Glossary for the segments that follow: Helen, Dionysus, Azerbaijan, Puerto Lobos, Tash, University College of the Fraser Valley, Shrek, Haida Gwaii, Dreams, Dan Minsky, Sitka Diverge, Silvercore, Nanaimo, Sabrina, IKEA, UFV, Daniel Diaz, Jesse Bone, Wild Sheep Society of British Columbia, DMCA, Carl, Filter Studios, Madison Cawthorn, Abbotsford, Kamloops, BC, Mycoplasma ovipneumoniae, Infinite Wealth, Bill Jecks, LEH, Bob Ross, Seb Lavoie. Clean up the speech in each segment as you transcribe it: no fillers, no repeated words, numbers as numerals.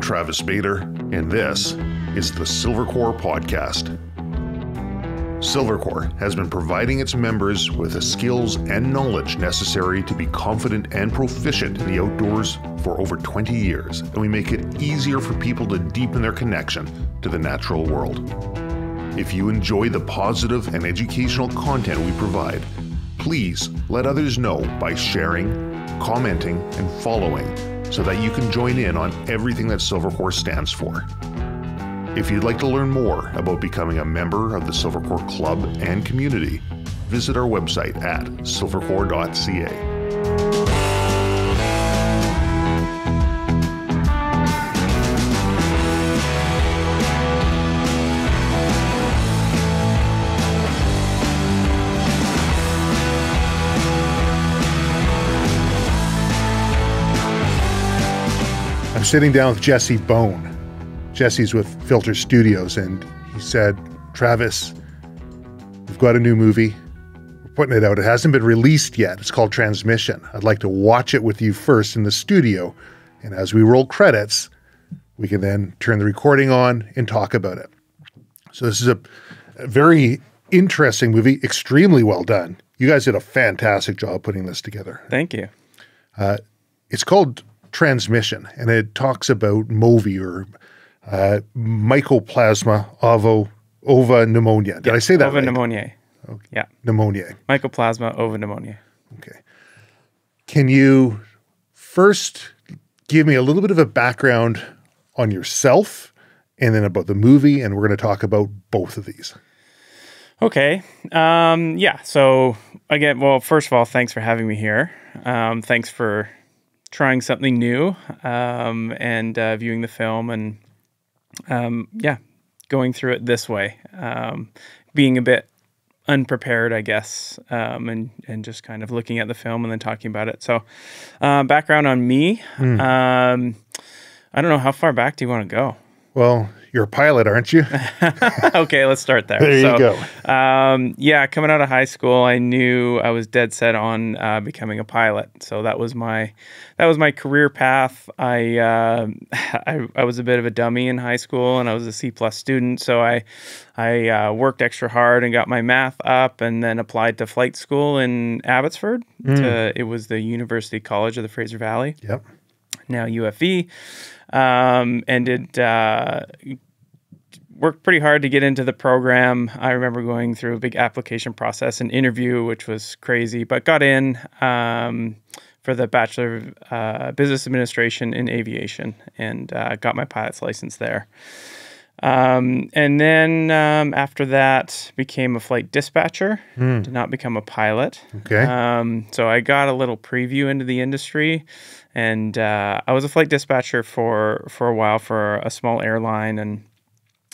I'm Travis Bader, and this is the Silvercore Podcast. Silvercore has been providing its members with the skills and knowledge necessary to be confident and proficient in the outdoors for over 20 years, and we make it easier for people to deepen their connection to the natural world. If you enjoy the positive and educational content we provide, please let others know by sharing, commenting, and following so that you can join in on everything that Silvercore stands for. If you'd like to learn more about becoming a member of the Silvercore Club and community, visit our website at silvercore.ca. I'm sitting down with Jesse Bone. Jesse's with Filter Studios, and he said, Travis, we've got a new movie. We're putting it out. It hasn't been released yet. It's called Transmission. I'd like to watch it with you first in the studio, and as we roll credits, we can then turn the recording on and talk about it. So this is a very interesting movie, extremely well done. You guys did a fantastic job putting this together. Thank you. It's called Transmission, and it talks about MOVI, or Mycoplasma ovipneumoniae. Did I say that right? Ovipneumoniae. Okay. Yeah. Pneumoniae. Mycoplasma ovipneumoniae. Okay. Can you first give me a little bit of a background on yourself and then about the movie, and we're going to talk about both of these. Okay. Yeah. So again, well, first of all, thanks for having me here. Thanks for trying something new and viewing the film and yeah, going through it this way, being a bit unprepared, I guess, and just kind of looking at the film and then talking about it. So background on me. Mm. I don't know, how far back do you want to go? Well, you're a pilot, aren't you? Okay, let's start there. There you go. Yeah, coming out of high school, I knew I was dead set on becoming a pilot. So that was my career path. I was a bit of a dummy in high school, and I was a C+ student. So I worked extra hard and got my math up, and then applied to flight school in Abbotsford. Mm. It was the University College of the Fraser Valley. Yep. Now UFV. And it worked pretty hard to get into the program. I remember going through a big application process and interview, which was crazy, but got in for the Bachelor of Business Administration in Aviation, and got my pilot's license there. And then after that, became a flight dispatcher. Mm. Did not become a pilot. Okay. So I got a little preview into the industry, and I was a flight dispatcher for a while for a small airline, and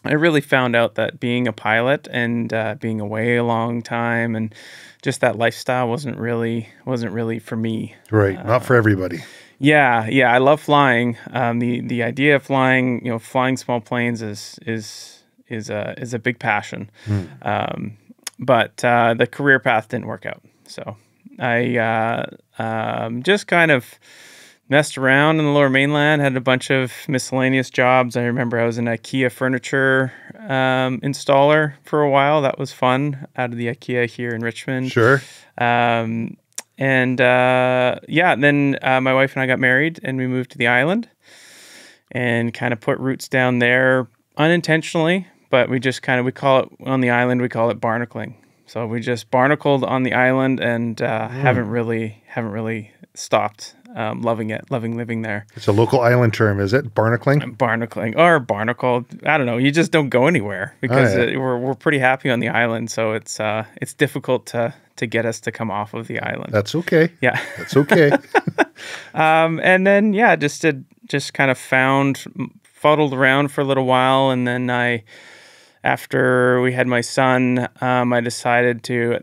I really found out that being a pilot and being away a long time and just that lifestyle wasn't really for me. Right. Not for everybody. Yeah, yeah, I love flying. The idea of flying, you know, flying small planes is a big passion. Mm. But the career path didn't work out, so I just kind of messed around in the Lower Mainland. Had a bunch of miscellaneous jobs. I remember I was an IKEA furniture installer for a while. That was fun, out of the IKEA here in Richmond. Sure. And yeah, then my wife and I got married, and we moved to the island and kind of put roots down there unintentionally, but we just kind of, we call it on the island, we call it barnacling. So we just barnacled on the island, and haven't really stopped loving it, loving living there. It's a local island term, is it? Barnacling? Barnacling, or barnacle. I don't know. You just don't go anywhere because we're pretty happy on the island, so it's difficult to get us to come off of the island. That's okay. Yeah. That's okay. And then, yeah, just kind of fuddled around for a little while. And then after we had my son, I decided to,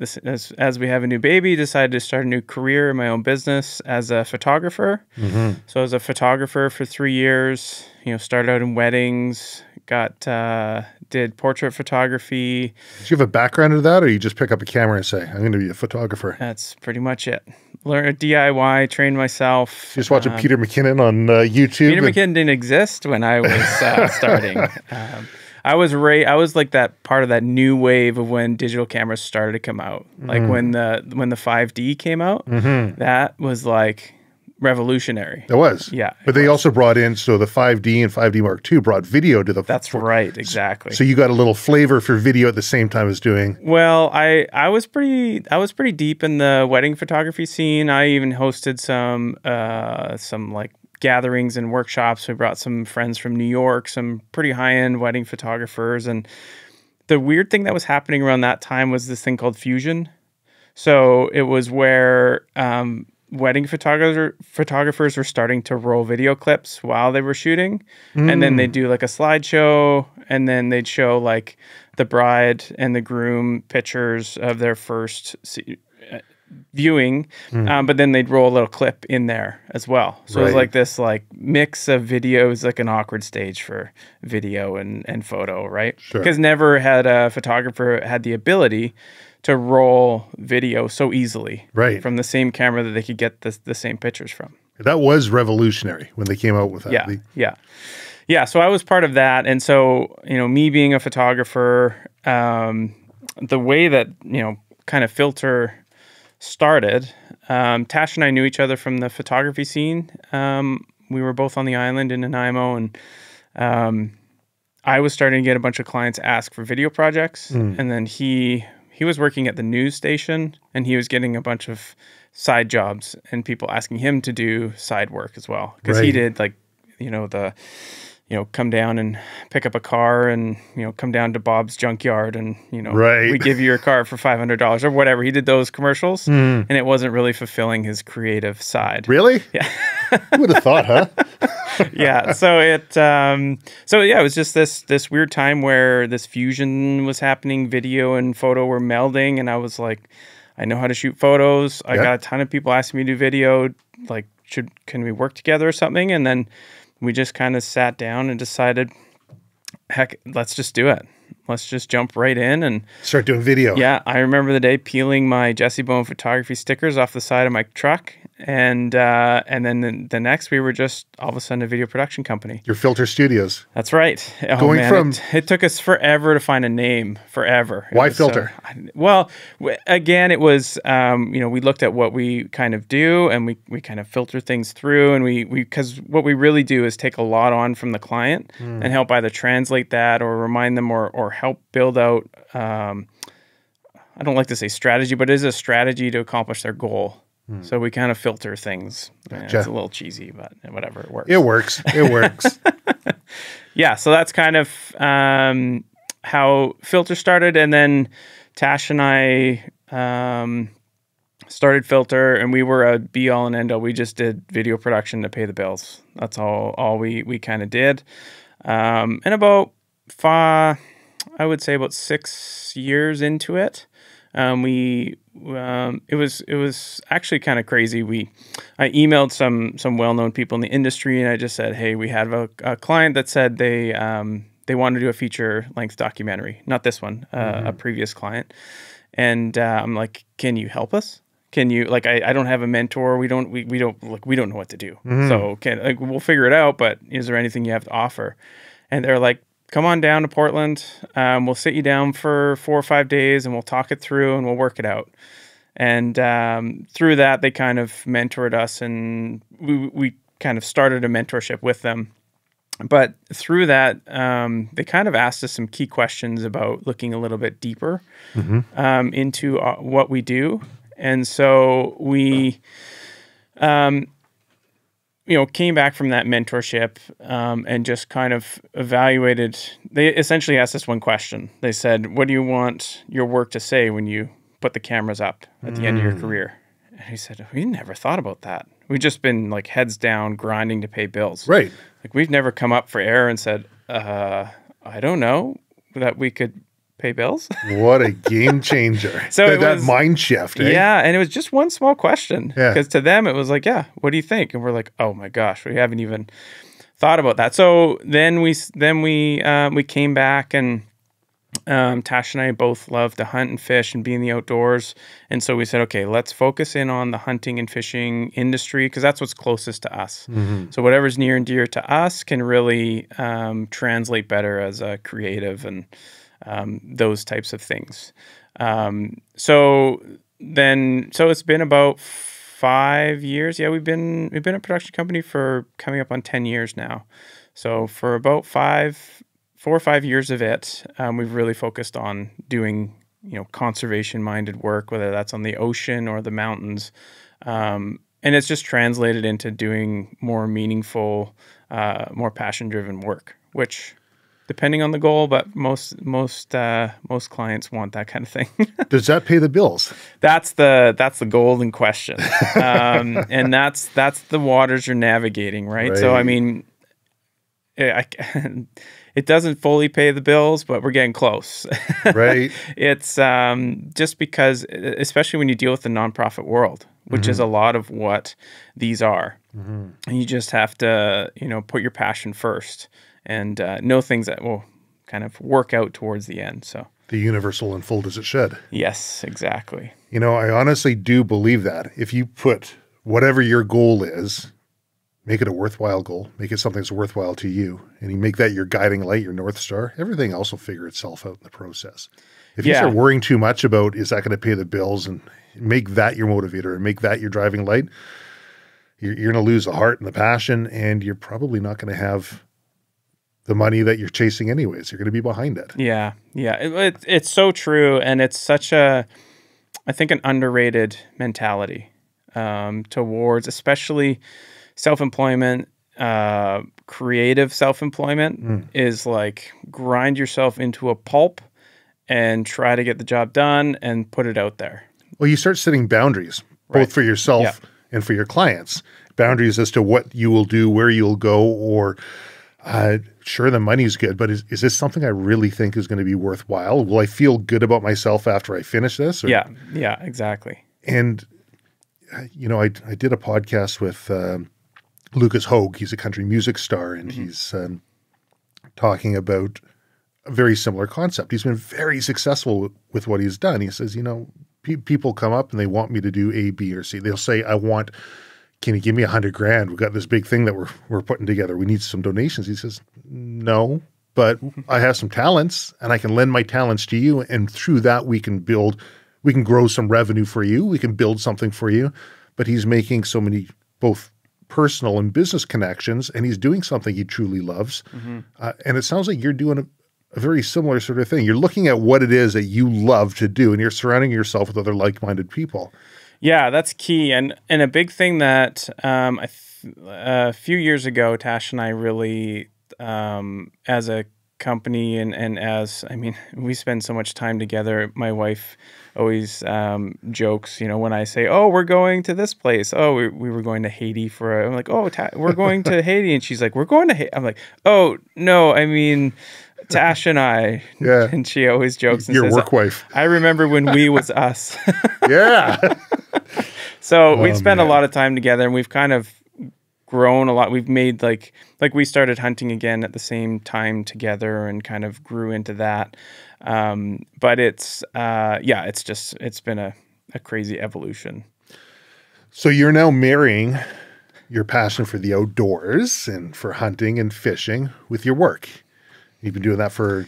as we have a new baby, decided to start a new career in my own business as a photographer. Mm-hmm. So I was a photographer for 3 years, you know, started out in weddings, did portrait photography. Did you have a background in that, or you just pick up a camera and say, I'm going to be a photographer? That's pretty much it. Learn DIY, train myself. Just watching Peter McKinnon on YouTube. Peter McKinnon didn't exist when I was starting. I was like that part of that new wave of when digital cameras started to come out. Like when the 5D came out, that was like revolutionary. It was. Yeah. But they also brought in, so the 5D and 5D Mark II brought video to the... That's right, exactly. So you got a little flavor for video at the same time as doing... Well, I was pretty deep in the wedding photography scene. I even hosted some like gatherings and workshops. We brought some friends from New York, some pretty high-end wedding photographers, and the weird thing that was happening around that time was this thing called fusion. So it was where wedding photographers were starting to roll video clips while they were shooting, and then they'd do like a slideshow, and then they'd show like the bride and the groom pictures of their first viewing, but then they'd roll a little clip in there as well. So it was like this like mix of videos, like an awkward stage for video and photo, right? Because never had a photographer had the ability to roll video so easily from the same camera that they could get the same pictures from. That was revolutionary when they came out with that. Yeah. So I was part of that. And so, you know, me being a photographer, the way that, you know, kind of Filter started, Tash and I knew each other from the photography scene. We were both on the island in Nanaimo, and I was starting to get a bunch of clients ask for video projects. And then he was working at the news station, and he was getting a bunch of side jobs and people asking him to do side work as well. Because he did, like, you know, come down and pick up a car, and, you know, come down to Bob's Junkyard, and, you know, we give you your car for $500 or whatever. He did those commercials, and it wasn't really fulfilling his creative side. Really? Yeah. I would have thought, huh? Yeah. So it, it was just this weird time where this fusion was happening. Video and photo were melding, and I was like, I know how to shoot photos. I got a ton of people asking me to do video. Like, can we work together or something? And then we just kind of sat down and decided, heck, let's just do it. Let's just jump right in and start doing video. Yeah. I remember the day peeling my Jesse Bone photography stickers off the side of my truck. And then the next, we were just all of a sudden a video production company. Your Filter Studios. That's right. Oh, going man, from... It took us forever to find a name, forever. Why Filter? Again, it was, you know, we looked at what we kind of do, and we kind of filter things through, and because what we really do is take a lot on from the client and help either translate that or remind them or help build out, I don't like to say strategy, but it is a strategy to accomplish their goal. So we kind of filter things. Gotcha. It's a little cheesy, but whatever, it works. It works. Yeah, so that's kind of how Filter started. And then Tash and I started Filter, and we were a be-all and end-all. We just did video production to pay the bills. That's all we kind of did. And about 6 years into it, it was actually kind of crazy. I emailed some well-known people in the industry, and I just said, hey, we had a client that said they wanted to do a feature-length documentary, not this one, a previous client. And I'm like, can you help us? Can you, like, I don't have a mentor. We don't know what to do. So we'll figure it out, but is there anything you have to offer? And they're like, come on down to Portland. We'll sit you down for 4 or 5 days, and we'll talk it through, and we'll work it out. And through that, they kind of mentored us, and we kind of started a mentorship with them. But through that, they kind of asked us some key questions about looking a little bit deeper into what we do. And so we... you know, came back from that mentorship and just kind of evaluated. They essentially asked us one question. They said, what do you want your work to say when you put the cameras up at the end of your career? And he said, we never thought about that. We've just been like heads down grinding to pay bills. Right. Like, we've never come up for air and said, I don't know that we could pay bills. What a game changer. So that mind shift, eh? Yeah, and it was just one small question, because to them it was like, yeah, what do you think? And we're like, oh my gosh, we haven't even thought about that. So then we came back, and Tash and I both love to hunt and fish and be in the outdoors. And so we said, okay, let's focus in on the hunting and fishing industry, because that's what's closest to us. Mm-hmm. So whatever's near and dear to us can really translate better as a creative and those types of things. So it's been about 5 years. Yeah, we've been a production company for coming up on 10 years now. So for about 4 or 5 years of it, we've really focused on doing, you know, conservation-minded work, whether that's on the ocean or the mountains. And it's just translated into doing more meaningful, more passion-driven work, which, depending on the goal, but most clients want that kind of thing. Does that pay the bills? That's the golden question. And that's the waters you're navigating, right? So, I mean, it doesn't fully pay the bills, but we're getting close. Right. It's just because, especially when you deal with the nonprofit world, which mm-hmm. is a lot of what these are. Mm-hmm. And you just have to, you know, put your passion first and know things that will kind of work out towards the end. So the universal and full as it should. Yes, exactly. You know, I honestly do believe that if you put whatever your goal is, make it a worthwhile goal, make it something that's worthwhile to you, and you make that your guiding light, your North Star, everything else will figure itself out in the process. If you start worrying too much about, is that going to pay the bills, and make that your motivator and make that your driving light, you're going to lose the heart and the passion, and you're probably not going to have the money that you're chasing anyways. You're going to be behind it. Yeah, yeah. It's so true, and it's such a, I think, an underrated mentality towards especially self-employment, creative self-employment is like grind yourself into a pulp and try to get the job done and put it out there. Well, you start setting boundaries, both for yourself and for your clients. Boundaries as to what you will do, where you'll go, or sure, the money's good, but is this something I really think is going to be worthwhile? Will I feel good about myself after I finish this? Or? Yeah, yeah, exactly. And, you know, I did a podcast with Lucas Hoge. He's a country music star, and he's talking about a very similar concept. He's been very successful with what he's done. He says, you know, people come up and they want me to do A, B, or C. They'll say, I want, can you give me $100 grand? We've got this big thing that we're putting together. We need some donations. He says, no, but I have some talents, and I can lend my talents to you. And through that, we can grow some revenue for you. We can build something for you. But he's making so many, both personal and business connections, and he's doing something he truly loves. Mm-hmm. And it sounds like you're doing a very similar sort of thing. You're looking at what it is that you love to do, and you're surrounding yourself with other like-minded people. Yeah, that's key. And a big thing that a few years ago, Tash and I really, as a company and as, I mean, we spend so much time together. My wife always jokes, you know, when I say, oh, we're going to this place. Oh, we were going to Haiti for, I'm like, oh, we're going to Haiti. And she's like, we're going to Haiti. I'm like, oh, no, I mean, Tash and I. Yeah. And she always jokes and says, your work wife. I remember when we was us. Yeah. So we spent a lot of time together, and we've kind of grown a lot. We've made like we started hunting again at the same time together and kind of grew into that. But it's, yeah, it's just, it's been a crazy evolution. So you're now marrying your passion for the outdoors and for hunting and fishing with your work. You've been doing that for,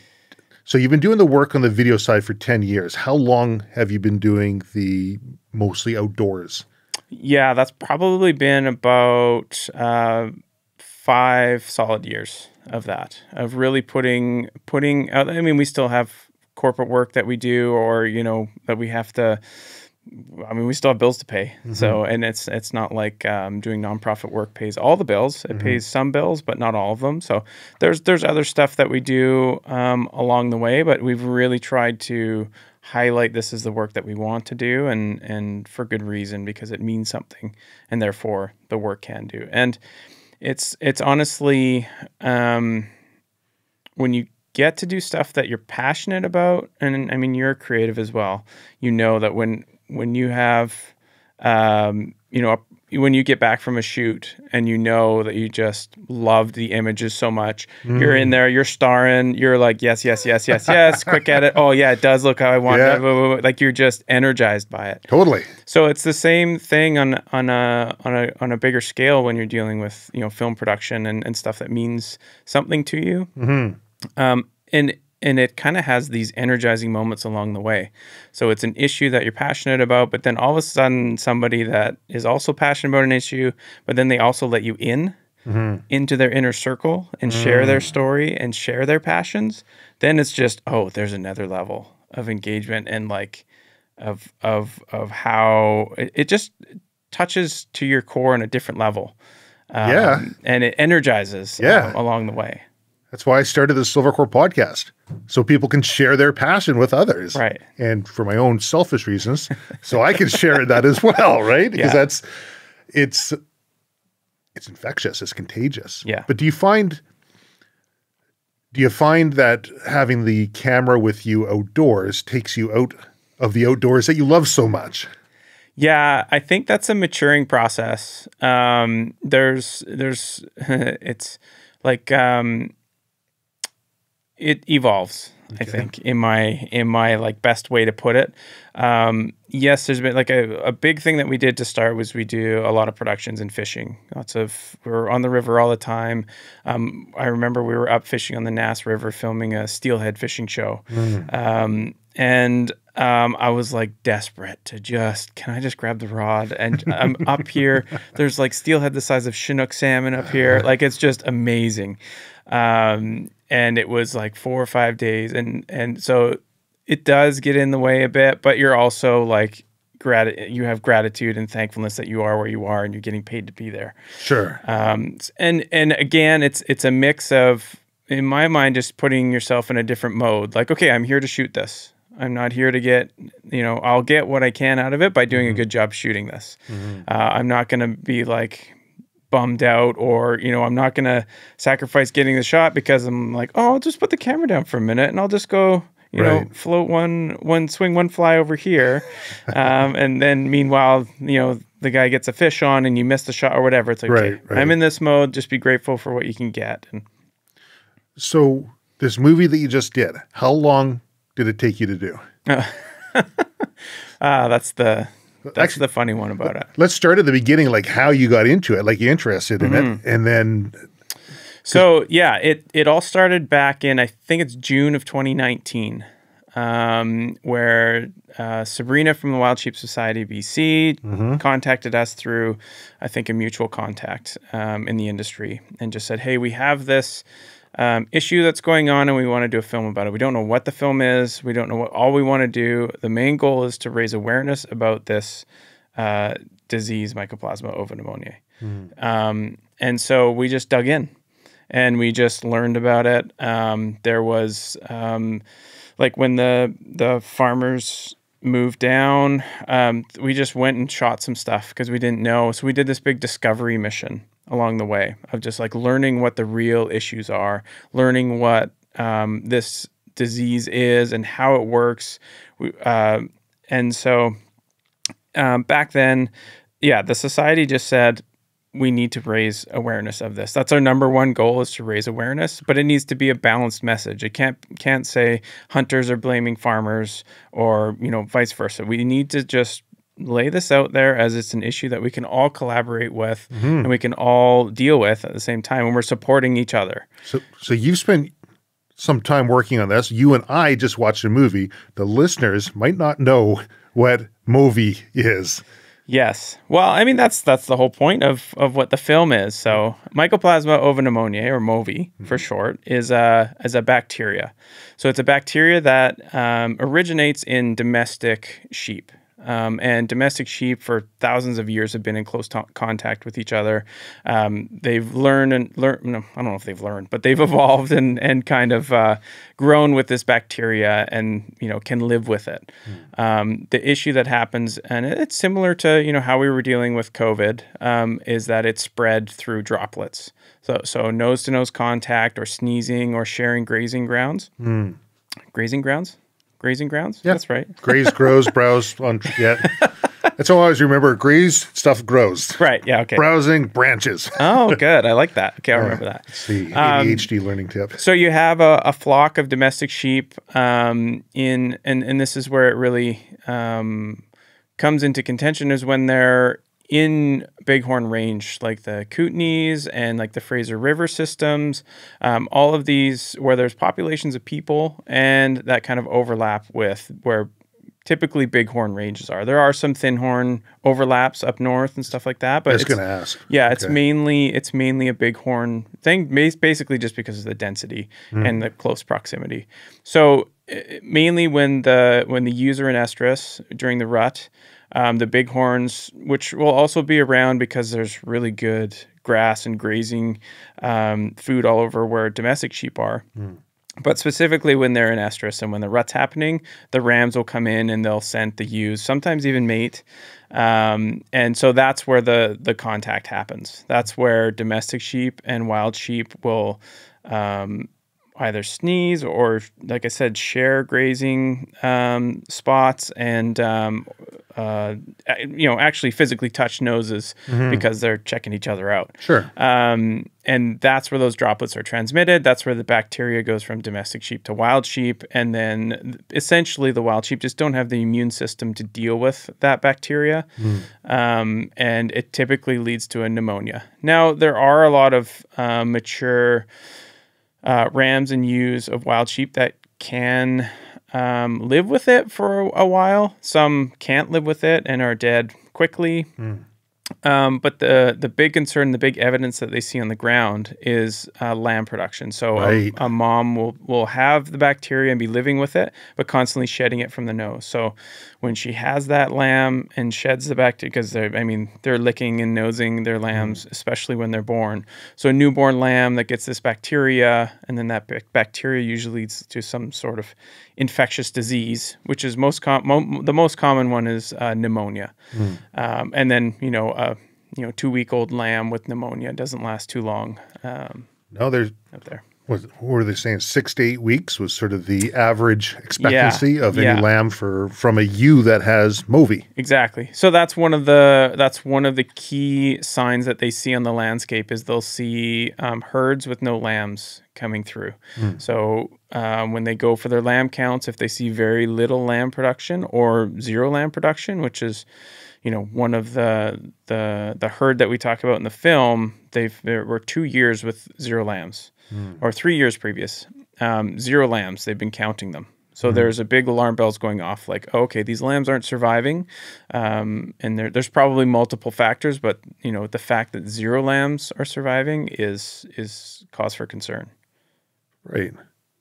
so you've been doing the work on the video side for 10 years. How long have you been doing the mostly outdoors? Yeah, that's probably been about 5 solid years of that, of really putting out. I mean, we still have corporate work that we do, or, you know, that we have to, I mean, we still have bills to pay. Mm-hmm. So, and it's not like doing nonprofit work pays all the bills. It mm-hmm. pays some bills, but not all of them. So there's other stuff that we do along the way, but we've really tried to highlight this is the work that we want to do, and for good reason, because it means something, and therefore the work can do. And it's honestly, when you get to do stuff that you're passionate about, and I mean, you're a creative as well, you know that when you have you know, when you get back from a shoot and you know that you just loved the images so much, you're in there, you're starring, you're like, yes, yes, yes, yes, yes, quick edit. Oh yeah, it does look how I want it. Like you're just energized by it. Totally. So it's the same thing on a bigger scale when you're dealing with, you know, film production and stuff that means something to you. And it kind of has these energizing moments along the way. So it's an issue that you're passionate about, but then all of a sudden somebody that is also passionate about an issue, but then they also let you in, into their inner circle and share their story and share their passions. Then it's just, oh, there's another level of engagement and like of how it just touches to your core on a different level. And it energizes along the way. That's why I started the Silvercore podcast, so people can share their passion with others. Right. And for my own selfish reasons, so I can share that as well, right? Because that's, it's infectious, it's contagious. Yeah. But do you find that having the camera with you outdoors takes you out of the outdoors that you love so much? Yeah, I think that's a maturing process. There's, it's like, it evolves, I think, in my like best way to put it. Yes, there's been like a big thing that we did to start was we do a lot of productions in fishing. We're on the river all the time. I remember we were up fishing on the Nass River filming a steelhead fishing show. I was like desperate to just, can I just grab the rod? And I'm up here, there's like steelhead the size of Chinook salmon up here. Like, it's just amazing. And it was like 4 or 5 days. And so it does get in the way a bit, but you're also like, you have gratitude and thankfulness that you are where you are and you're getting paid to be there. Sure. And again, it's a mix of, in my mind, just putting yourself in a different mode. Like, okay, I'm here to shoot this. I'm not here to get, you know, I'll get what I can out of it by doing a good job shooting this. I'm not going to be like bummed out or, you know, I'm not going to sacrifice getting the shot because I'm like, oh, I'll just put the camera down for a minute and I'll just go, you know, float one swing, one fly over here. And then meanwhile, you know, the guy gets a fish on and you miss the shot or whatever. It's like, okay, I'm in this mode. Just be grateful for what you can get. And so this movie that you just did, how long did it take you to do? That's actually the funny one about it. Let's start at the beginning, like how you got into it, like you're interested in it. And then. So yeah, it all started back in, I think it's June of 2019, where Sabrina from the Wild Sheep Society of BC contacted us through, I think, a mutual contact in the industry and just said, hey, we have this issue that's going on and we want to do a film about it. We don't know what the film is. We don't know what all we want to do. The main goal is to raise awareness about this disease, Mycoplasma ovipneumoniae. And so we just dug in and we just learned about it. There was like when the farmers moved down, we just went and shot some stuff because we didn't know. So we did this big discovery mission along the way of just like learning what the real issues are, learning what this disease is and how it works. And so back then, yeah, the society just said, we need to raise awareness of this. That's our number one goal, is to raise awareness, but it needs to be a balanced message. It can't say hunters are blaming farmers or, you know, vice versa. We need to just lay this out there as it's an issue that we can all collaborate with and we can all deal with at the same time, and we're supporting each other. So you've spent some time working on this. You and I just watched a movie. The listeners might not know what MOVI is. Yes. Well, I mean, that's the whole point of what the film is. So Mycoplasma ovipneumoniae, or MOVI for short, is a bacteria. So it's a bacteria that originates in domestic sheep. And domestic sheep for thousands of years have been in close contact with each other. They've learned and learned, no, I don't know if they've learned, but they've evolved and kind of grown with this bacteria and, you know, can live with it. The issue that happens, and it's similar to, you know, how we were dealing with COVID, is that it's spread through droplets. So nose-to-nose contact or sneezing or sharing grazing grounds. Grazing grounds? Grazing grounds? Yeah. That's right. Graze, grows, browse. On, yeah. That's all I always remember. Grease, stuff grows. Right. Yeah. Okay. Browsing branches. Oh, good. I like that. Okay. I'll remember that. Let's see. ADHD learning tip. So you have a flock of domestic sheep and this is where it really comes into contention is when they're in Bighorn Range, like the Kootenays and like the Fraser River systems, all of these where there's populations of people and that kind of overlap with where typically Bighorn ranges are. There are some Thinhorn overlaps up north and stuff like that, but it's going to ask. Yeah, it's mainly a Bighorn thing, basically just because of the density and the close proximity. So mainly when the ewes are in estrus during the rut, the Bighorns, which will also be around because there's really good grass and grazing food all over where domestic sheep are. But specifically when they're in estrus and when the rut's happening, the rams will come in and they'll scent the ewes, sometimes even mate. And so that's where the contact happens. That's where domestic sheep and wild sheep will either sneeze or, like I said, share grazing spots and, you know, actually physically touch noses because they're checking each other out. Sure. And that's where those droplets are transmitted. That's where the bacteria goes from domestic sheep to wild sheep. And then essentially the wild sheep just don't have the immune system to deal with that bacteria. And it typically leads to a pneumonia. Now, there are a lot of mature rams and ewes of wild sheep that can live with it for a while. Some can't live with it and are dead quickly. But the big concern, the big evidence that they see on the ground is lamb production. So a mom will have the bacteria and be living with it, but constantly shedding it from the nose. So when she has that lamb and sheds the bacteria, because I mean, they're licking and nosing their lambs, especially when they're born. So a newborn lamb that gets this bacteria, and then that bacteria usually leads to some sort of infectious disease, which is the most common one is pneumonia. And then, you know, a 2-week-old lamb with pneumonia doesn't last too long. No, there's up there. What were they saying? 6 to 8 weeks was sort of the average expectancy of any lamb from a ewe that has Movi. Exactly. So that's one of the key signs that they see on the landscape is they'll see herds with no lambs coming through. So when they go for their lamb counts, if they see very little lamb production or zero lamb production, which is one of the herd that we talk about in the film, there were 2 years with zero lambs, or 3 years previous, zero lambs. They've been counting them. So there's a big alarm bells going off, like, oh, okay, these lambs aren't surviving. And there's probably multiple factors, but the fact that zero lambs are surviving is cause for concern. Right.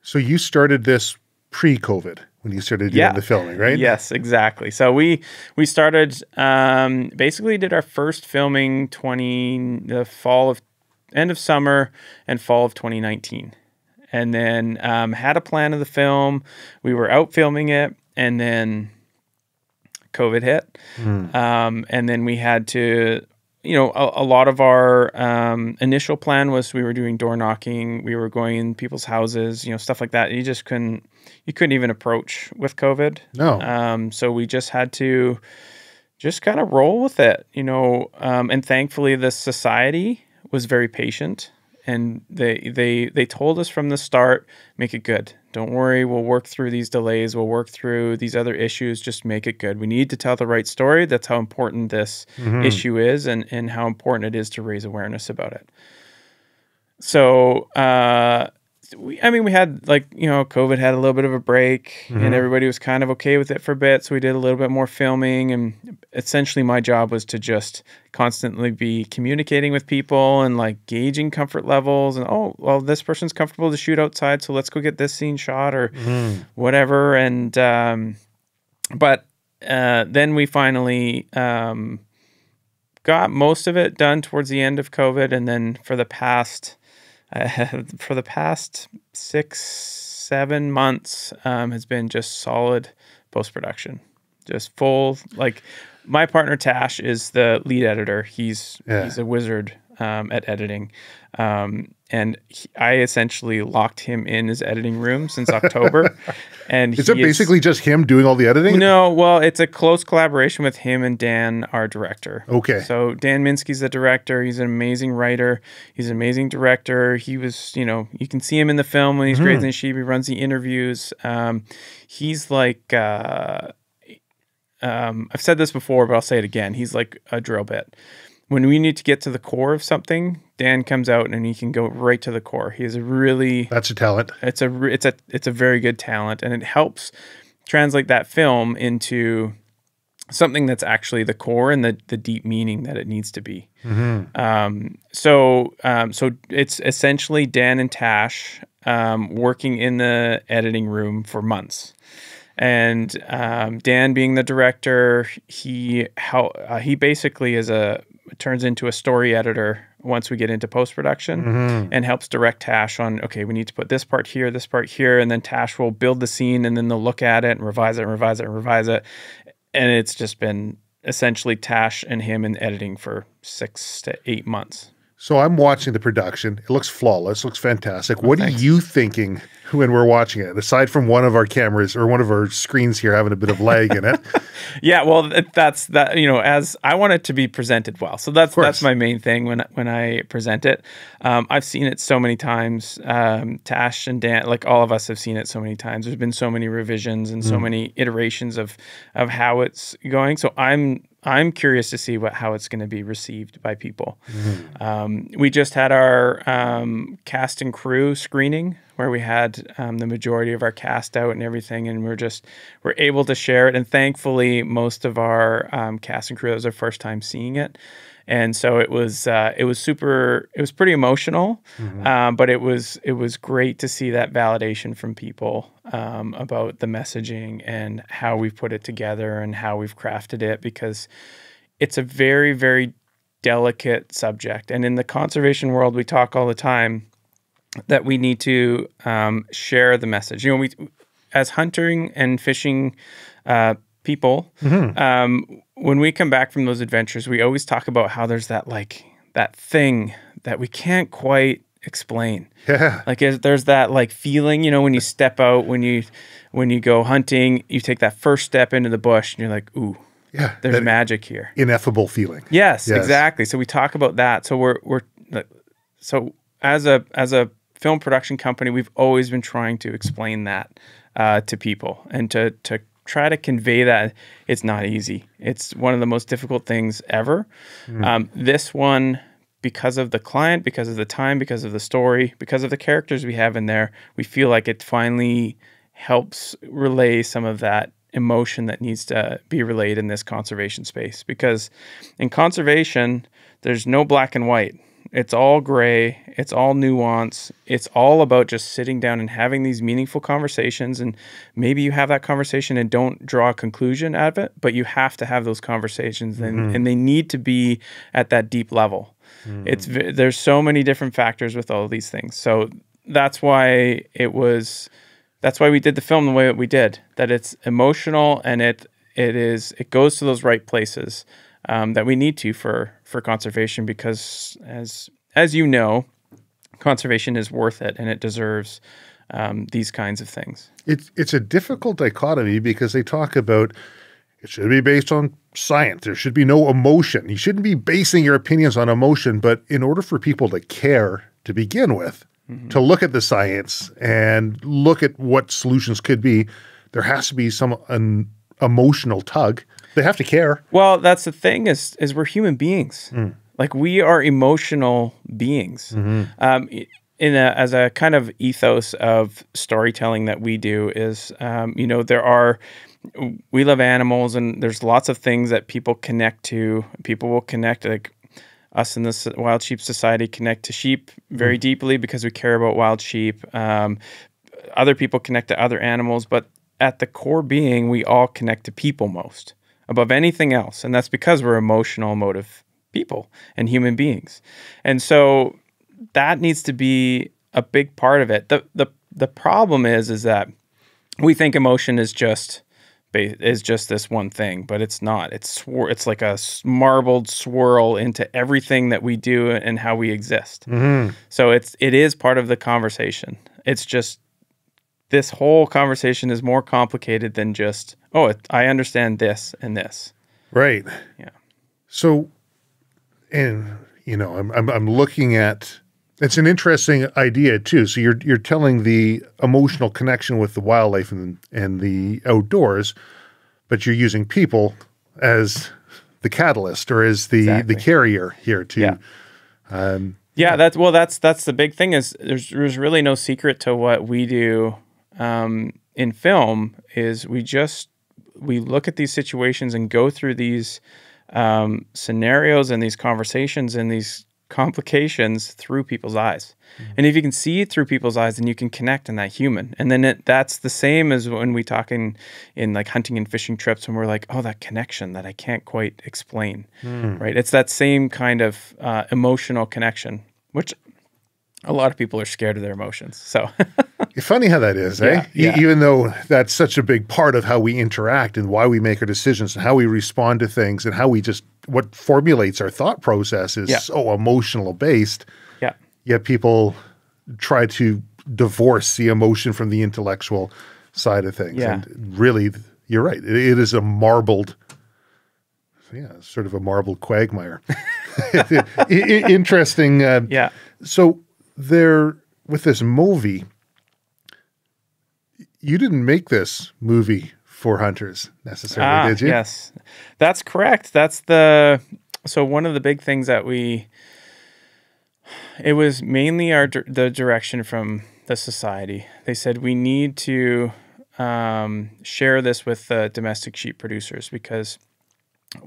So you started this pre-COVID. When you started doing the filming, right? Yes, exactly. So we started, basically did our first filming end of summer and fall of 2019. And then had a plan of the film. We were out filming it and then COVID hit. And then we had to, a lot of our initial plan was we were doing door knocking. We were going in people's houses, stuff like that. You just couldn't even approach with COVID. No. So we just had to just kind of roll with it, and thankfully the society was very patient and they told us from the start, make it good. Don't worry, we'll work through these delays. We'll work through these other issues. Just make it good. We need to tell the right story. That's how important this issue is and how important it is to raise awareness about it. So, we had COVID had a little bit of a break and everybody was kind of okay with it for a bit. So we did a little bit more filming and essentially my job was to just constantly be communicating with people and gauging comfort levels and, oh, well, this person's comfortable to shoot outside. So let's go get this scene shot or whatever. And, then we finally, got most of it done towards the end of COVID. And then for the past 6-7 months has been just solid post-production, just full. My partner Tash is the lead editor. He's a wizard at editing, and I essentially locked him in his editing room since October. And is it basically just him doing all the editing? No, well, it's a close collaboration with him and Dan, our director. Okay. So Dan Minsky's the director. He's an amazing writer. He's an amazing director. He was, you know, you can see him in the film when he's raising sheep. He runs the interviews. He's like, I've said this before, but I'll say it again. He's like a drill bit. When we need to get to the core of something, Dan comes out and he can go right to the core. He is a really... That's a talent. It's a very good talent, and it helps translate that film into something that's actually the core and the deep meaning that it needs to be. Mm-hmm. So it's essentially Dan and Tash working in the editing room for months. And Dan, being the director, he basically is turns into a story editor once we get into post-production, and helps direct Tash on, okay, we need to put this part here, and then Tash will build the scene, and then they'll look at it and revise it and revise it and revise it. And it's just been essentially Tash and him in editing for 6 to 8 months. So I'm watching the production. It looks flawless. Looks fantastic. What are you thinking when we're watching it? Aside from one of our cameras or one of our screens here having a bit of lag in it. Yeah, well, that's that. You know, as I want it to be presented well, so that's my main thing when I present it. I've seen it so many times. Tash and Dan, like all of us, have seen it so many times. There's been so many revisions and so many iterations of how it's going. So I'm curious to see how it's going to be received by people. We just had our cast and crew screening where we had the majority of our cast out and everything, and we're able to share it. And thankfully, most of our cast and crew, that was their first time seeing it. And so it was pretty emotional, but it was great to see that validation from people about the messaging and how we've put it together and how we've crafted it, because it's a very, very delicate subject. And in the conservation world, we talk all the time that we need to share the message. You know, as hunting and fishing people, when we come back from those adventures, we always talk about how there's that thing that we can't quite explain. Yeah. Like there's that feeling, you know, when you step out, when you go hunting, you take that first step into the bush and you're like, ooh, yeah, there's magic here. Ineffable feeling. Yes, yes, exactly. So we talk about that. So as a film production company, we've always been trying to explain that to people and to try to convey that. It's not easy. It's one of the most difficult things ever. This one, because of the client, because of the time, because of the story, because of the characters we have in there, we feel like it finally helps relay some of that emotion that needs to be relayed in this conservation space. Because in conservation, there's no black and white. It's all gray. It's all nuance. It's all about just sitting down and having these meaningful conversations. And maybe you have that conversation and don't draw a conclusion out of it, but you have to have those conversations, and they need to be at that deep level. There's so many different factors with all of these things. So that's why we did the film the way that we did. That it's emotional, and it goes to those right places that we need to for conservation, because as you know, conservation is worth it and it deserves these kinds of things. It's a difficult dichotomy, because they talk about it should be based on science. There should be no emotion. You shouldn't be basing your opinions on emotion, but in order for people to care to begin with, to look at the science and look at what solutions could be, there has to be an emotional tug. They have to care. Well, that's the thing is we're human beings. Like, we are emotional beings. As a kind of ethos of storytelling that we do is, you know, we love animals, and there's lots of things that people connect to. People will connect, like us in this Wild Sheep Society, connect to sheep very deeply because we care about wild sheep. Other people connect to other animals, but at the core being, we all connect to people most above anything else. And that's because we're emotional, emotive people and human beings. And so that needs to be a big part of it. The problem is that we think emotion is just is just this one thing, but it's not. It's like a marbled swirl into everything that we do and how we exist. Mm-hmm. So it is part of the conversation. It's just this whole conversation is more complicated than just, oh, I understand this and this. Right. Yeah. So, and you know, I'm looking at. It's an interesting idea too. So you're telling the emotional connection with the wildlife and the outdoors, but you're using people as the catalyst or as the the carrier here too. Yeah. That's the big thing is there's really no secret to what we do in film is we look at these situations and go through these scenarios and these conversations and these complications through people's eyes. Mm-hmm. And if you can see it through people's eyes, then you can connect in that human. And then that's the same as when we talk in like hunting and fishing trips and we're like, oh, that connection that I can't quite explain, right? It's that same kind of emotional connection, which a lot of people are scared of their emotions. So funny how that is, eh? Yeah. Even though that's such a big part of how we interact and why we make our decisions and how we respond to things and how we just, what formulates our thought process is so emotional based. Yeah. Yet people try to divorce the emotion from the intellectual side of things. Yeah. And really, you're right. It is a marbled, sort of a marbled quagmire. Interesting. Yeah. So there, with this movie, you didn't make this movie for hunters necessarily, did you? Yes, that's correct. So one of the big things that it was mainly the direction from the society. They said we need to share this with the domestic sheep producers because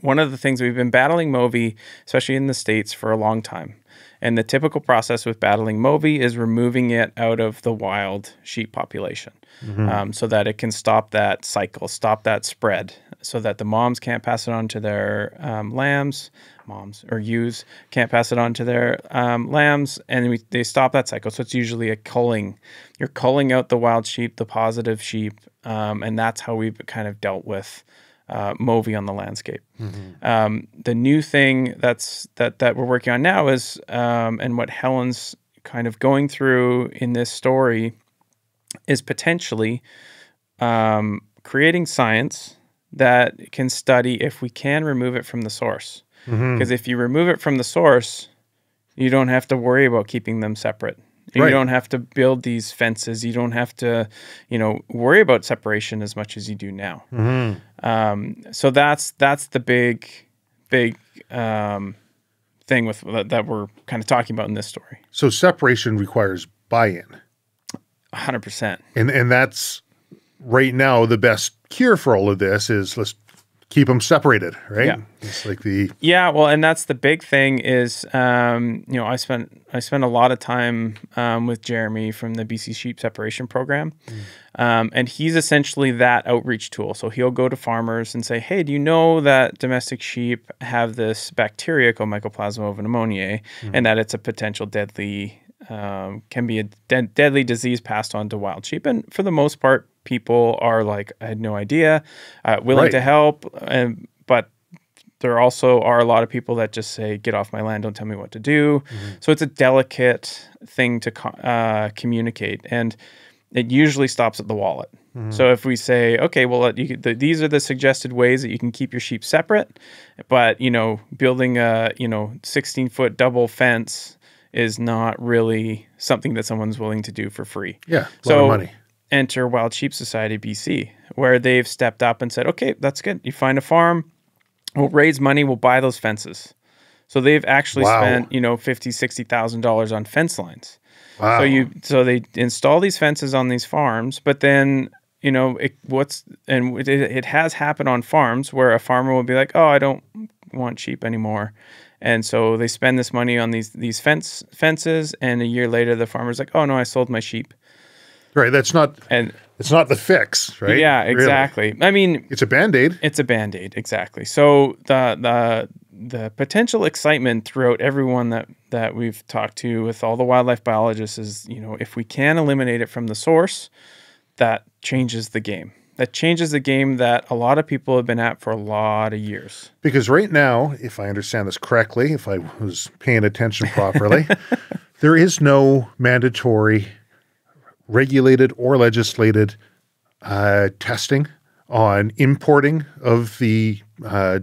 one of the things we've been battling MOVI, especially in the States, for a long time. And the typical process with battling MOVI is removing it out of the wild sheep population, so that it can stop that cycle, stop that spread, so that the moms can't pass it on to their lambs, moms or ewes can't pass it on to their lambs, and they stop that cycle. So it's usually a culling. You're culling out the wild sheep, the positive sheep, and that's how we've kind of dealt with MOVI on the landscape. The new thing that we're working on now is, and what Helen's kind of going through in this story is potentially creating science that can study if we can remove it from the source. Because if you remove it from the source, you don't have to worry about keeping them separate. You don't have to build these fences. You don't have to, worry about separation as much as you do now. So that's the big thing with that we're kind of talking about in this story. So separation requires buy-in. 100%. And that's right now the best cure for all of this is let's keep them separated, right? Yeah. It's like well, and that's the big thing is, I spent a lot of time with Jeremy from the BC Sheep Separation Program, and he's essentially that outreach tool. So he'll go to farmers and say, hey, do you know that domestic sheep have this bacteria called Mycoplasma ovipneumoniae, and that it's a potential deadly, can be a deadly disease passed on to wild sheep? And for the most part, people are like, I had no idea, willing to help. But there also are a lot of people that just say, get off my land, don't tell me what to do. So it's a delicate thing to communicate. And it usually stops at the wallet. So if we say, okay, well, these are the suggested ways that you can keep your sheep separate, but, building a, 16-foot double fence is not really something that someone's willing to do for free. Yeah, a lot of money. Enter Wild Sheep Society BC, where they've stepped up and said, okay, that's good. You find a farm, we'll raise money, we'll buy those fences. So they've actually spent, $50,000, $60,000 on fence lines. Wow. So they install these fences on these farms, but then, it has happened on farms where a farmer will be like, oh, I don't want sheep anymore. And so they spend this money on these fences. And a year later, the farmer's like, oh no, I sold my sheep. Right, it's not the fix, right? Yeah, exactly. Really. I mean, it's a Band-Aid. It's a Band-Aid, exactly. So the potential excitement throughout everyone that we've talked to with all the wildlife biologists is, if we can eliminate it from the source, that changes the game. that changes the game that a lot of people have been at for a lot of years. Because right now, if I understand this correctly, if I was paying attention properly, there is no mandatory, regulated or legislated testing on importing of the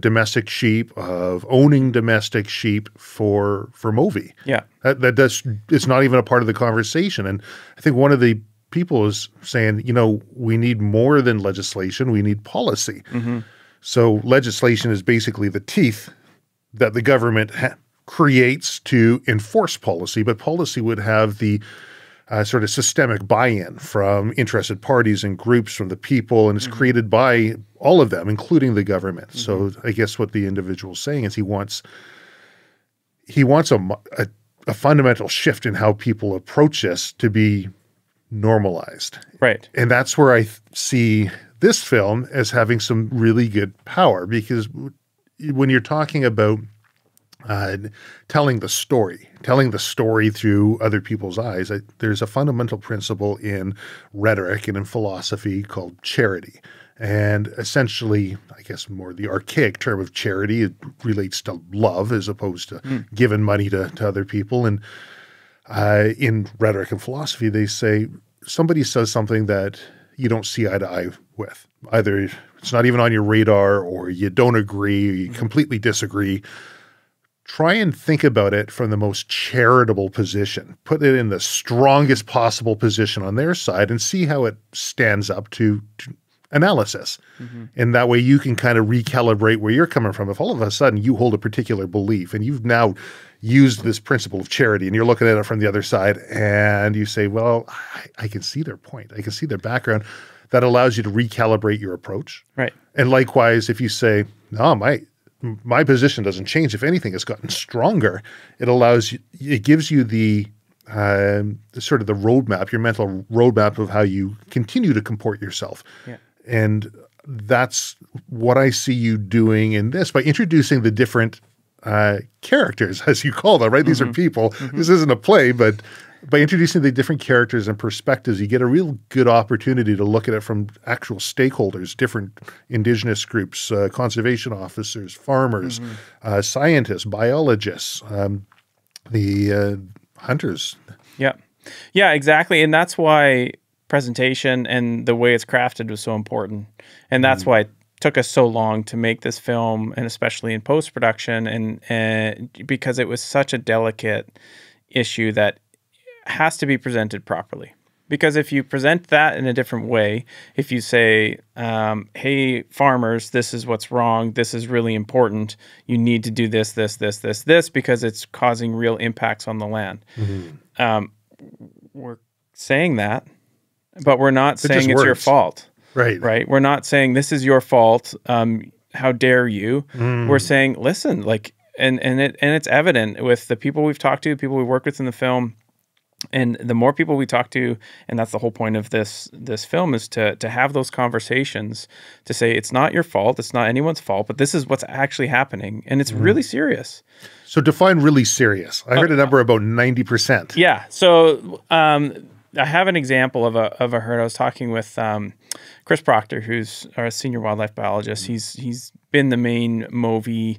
domestic sheep, of owning domestic sheep for Movi. Yeah. That's it's not even a part of the conversation. And I think one of the people is saying, you know, we need more than legislation, we need policy. Mm-hmm. So legislation is basically the teeth that the government creates to enforce policy, but policy would have the sort of systemic buy-in from interested parties and groups, from the people, and it's mm-hmm. created by all of them, including the government. Mm-hmm. So I guess what the individual's saying is he wants a fundamental shift in how people approach this to be normalized. Right. And that's where I see this film as having some really good power, because when you're talking about telling the story through other people's eyes, there's a fundamental principle in rhetoric and in philosophy called charity. And essentially, I guess more the archaic term of charity, it relates to love as opposed to giving money to other people. And in rhetoric and philosophy, they say somebody says something that you don't see eye to eye with. Either it's not even on your radar, or you don't agree, or you completely disagree. Try and think about it from the most charitable position. Put it in the strongest possible position on their side and see how it stands up to analysis. Mm-hmm. And that way you can kind of recalibrate where you're coming from. If all of a sudden you hold a particular belief and you've now used this principle of charity and you're looking at it from the other side and you say, well, I can see their point. I can see their background. That allows you to recalibrate your approach. Right. And likewise, if you say, no, my position doesn't change. If anything, it's gotten stronger. It allows you, it gives you the sort of the roadmap, your mental roadmap of how you continue to comport yourself. Yeah. And that's what I see you doing in this, by introducing the different characters, as you call them, right? Mm-hmm. These are people. Mm-hmm. This isn't a play, but by introducing the different characters and perspectives, you get a real good opportunity to look at it from actual stakeholders, different indigenous groups, conservation officers, farmers, mm-hmm. Scientists, biologists, the hunters. Yeah. Yeah, exactly. And that's why presentation and the way it's crafted was so important. And that's mm-hmm. why it took us so long to make this film, and especially in post-production, and because it was such a delicate issue that has to be presented properly. Because if you present that in a different way, if you say, hey, farmers, this is what's wrong, this is really important, you need to do this, this, this, this, this, because it's causing real impacts on the land. Mm-hmm. We're saying that, but we're not saying it's your fault. Right. Right. We're not saying this is your fault. How dare you? Mm. We're saying, listen, like, and it's evident with the people we've talked to, people we work with in the film. And the more people we talk to, and that's the whole point of this film, is to have those conversations, to say it's not your fault, it's not anyone's fault, but this is what's actually happening, and it's really serious. So define really serious. I heard a number about 90%. Yeah. So I have an example of a herd. I was talking with Chris Proctor, who's our senior wildlife biologist. Mm-hmm. He's been the main Movi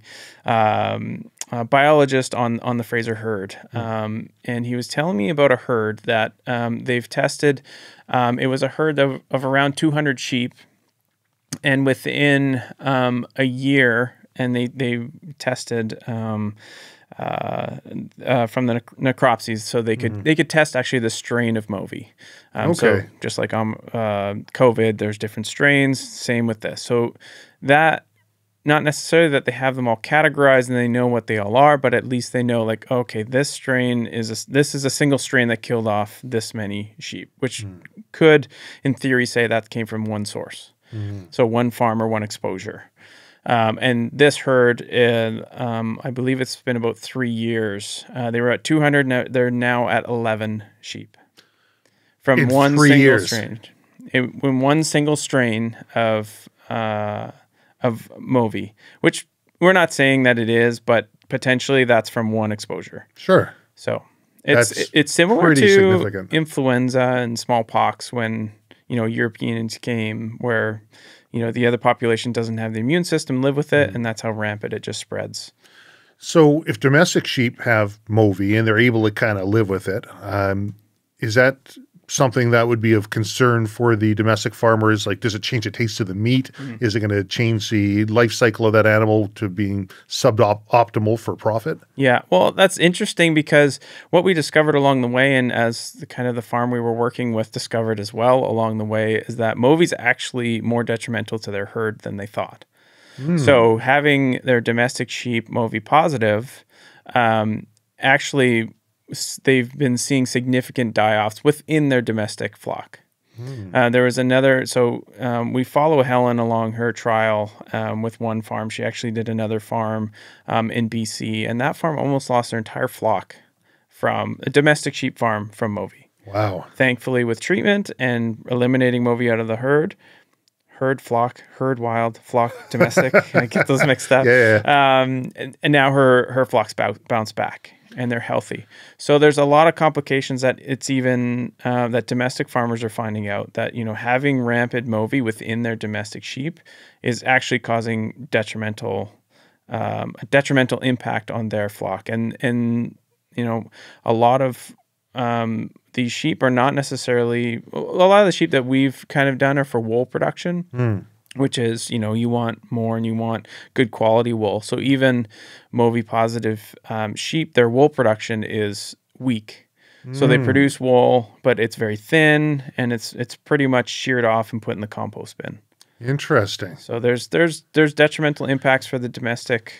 biologist on the Fraser herd. And he was telling me about a herd that they've tested. It was a herd of around 200 sheep. And within a year, and they tested from the necropsies, so they could test actually the strain of Movi. So just like on COVID, there's different strains, same with this. So that, not necessarily that they have them all categorized and they know what they all are, but at least they know, like, okay, this strain is a single strain that killed off this many sheep, which could, in theory, say that came from one source. So one farmer, one exposure. And this herd, I believe it's been about 3 years. They were at 200, now they're now at 11 sheep. From one single strain. When one single strain of Movi, which we're not saying that it is, but potentially that's from one exposure. Sure. So it's similar to influenza and smallpox when you know, Europeans came where, you know, the other population doesn't have the immune system, live with it, and that's how rampant it just spreads. So if domestic sheep have MOVI and they're able to kind of live with it, is that something that would be of concern for the domestic farmers? Like, does it change the taste of the meat? Is it going to change the life cycle of that animal to being suboptimal for profit? Yeah, well, that's interesting because what we discovered along the way, and as the kind of the farm we were working with discovered as well along the way, is that MOVI's actually more detrimental to their herd than they thought. So having their domestic sheep MOVI positive, actually they've been seeing significant die-offs within their domestic flock. There was another, so we follow Helen along her trial with one farm. She actually did another farm in BC, and that farm almost lost their entire flock from a domestic sheep farm from MOVI. Wow. Thankfully, with treatment and eliminating MOVI out of the herd, flock, herd wild, flock domestic. I get those mixed up. Yeah. And now her flocks bounce back and they're healthy. So there's a lot of complications that it's even that domestic farmers are finding out that, you know, having rampant MOVI within their domestic sheep is actually causing a detrimental impact on their flock. And you know, a lot of these sheep are not necessarily, a lot of the sheep that we've kind of done are for wool production, which is, you know, you want more and you want good quality wool. So even MOVI positive sheep, their wool production is weak. So they produce wool, but it's very thin and it's pretty much sheared off and put in the compost bin. Interesting. So there's detrimental impacts for the domestic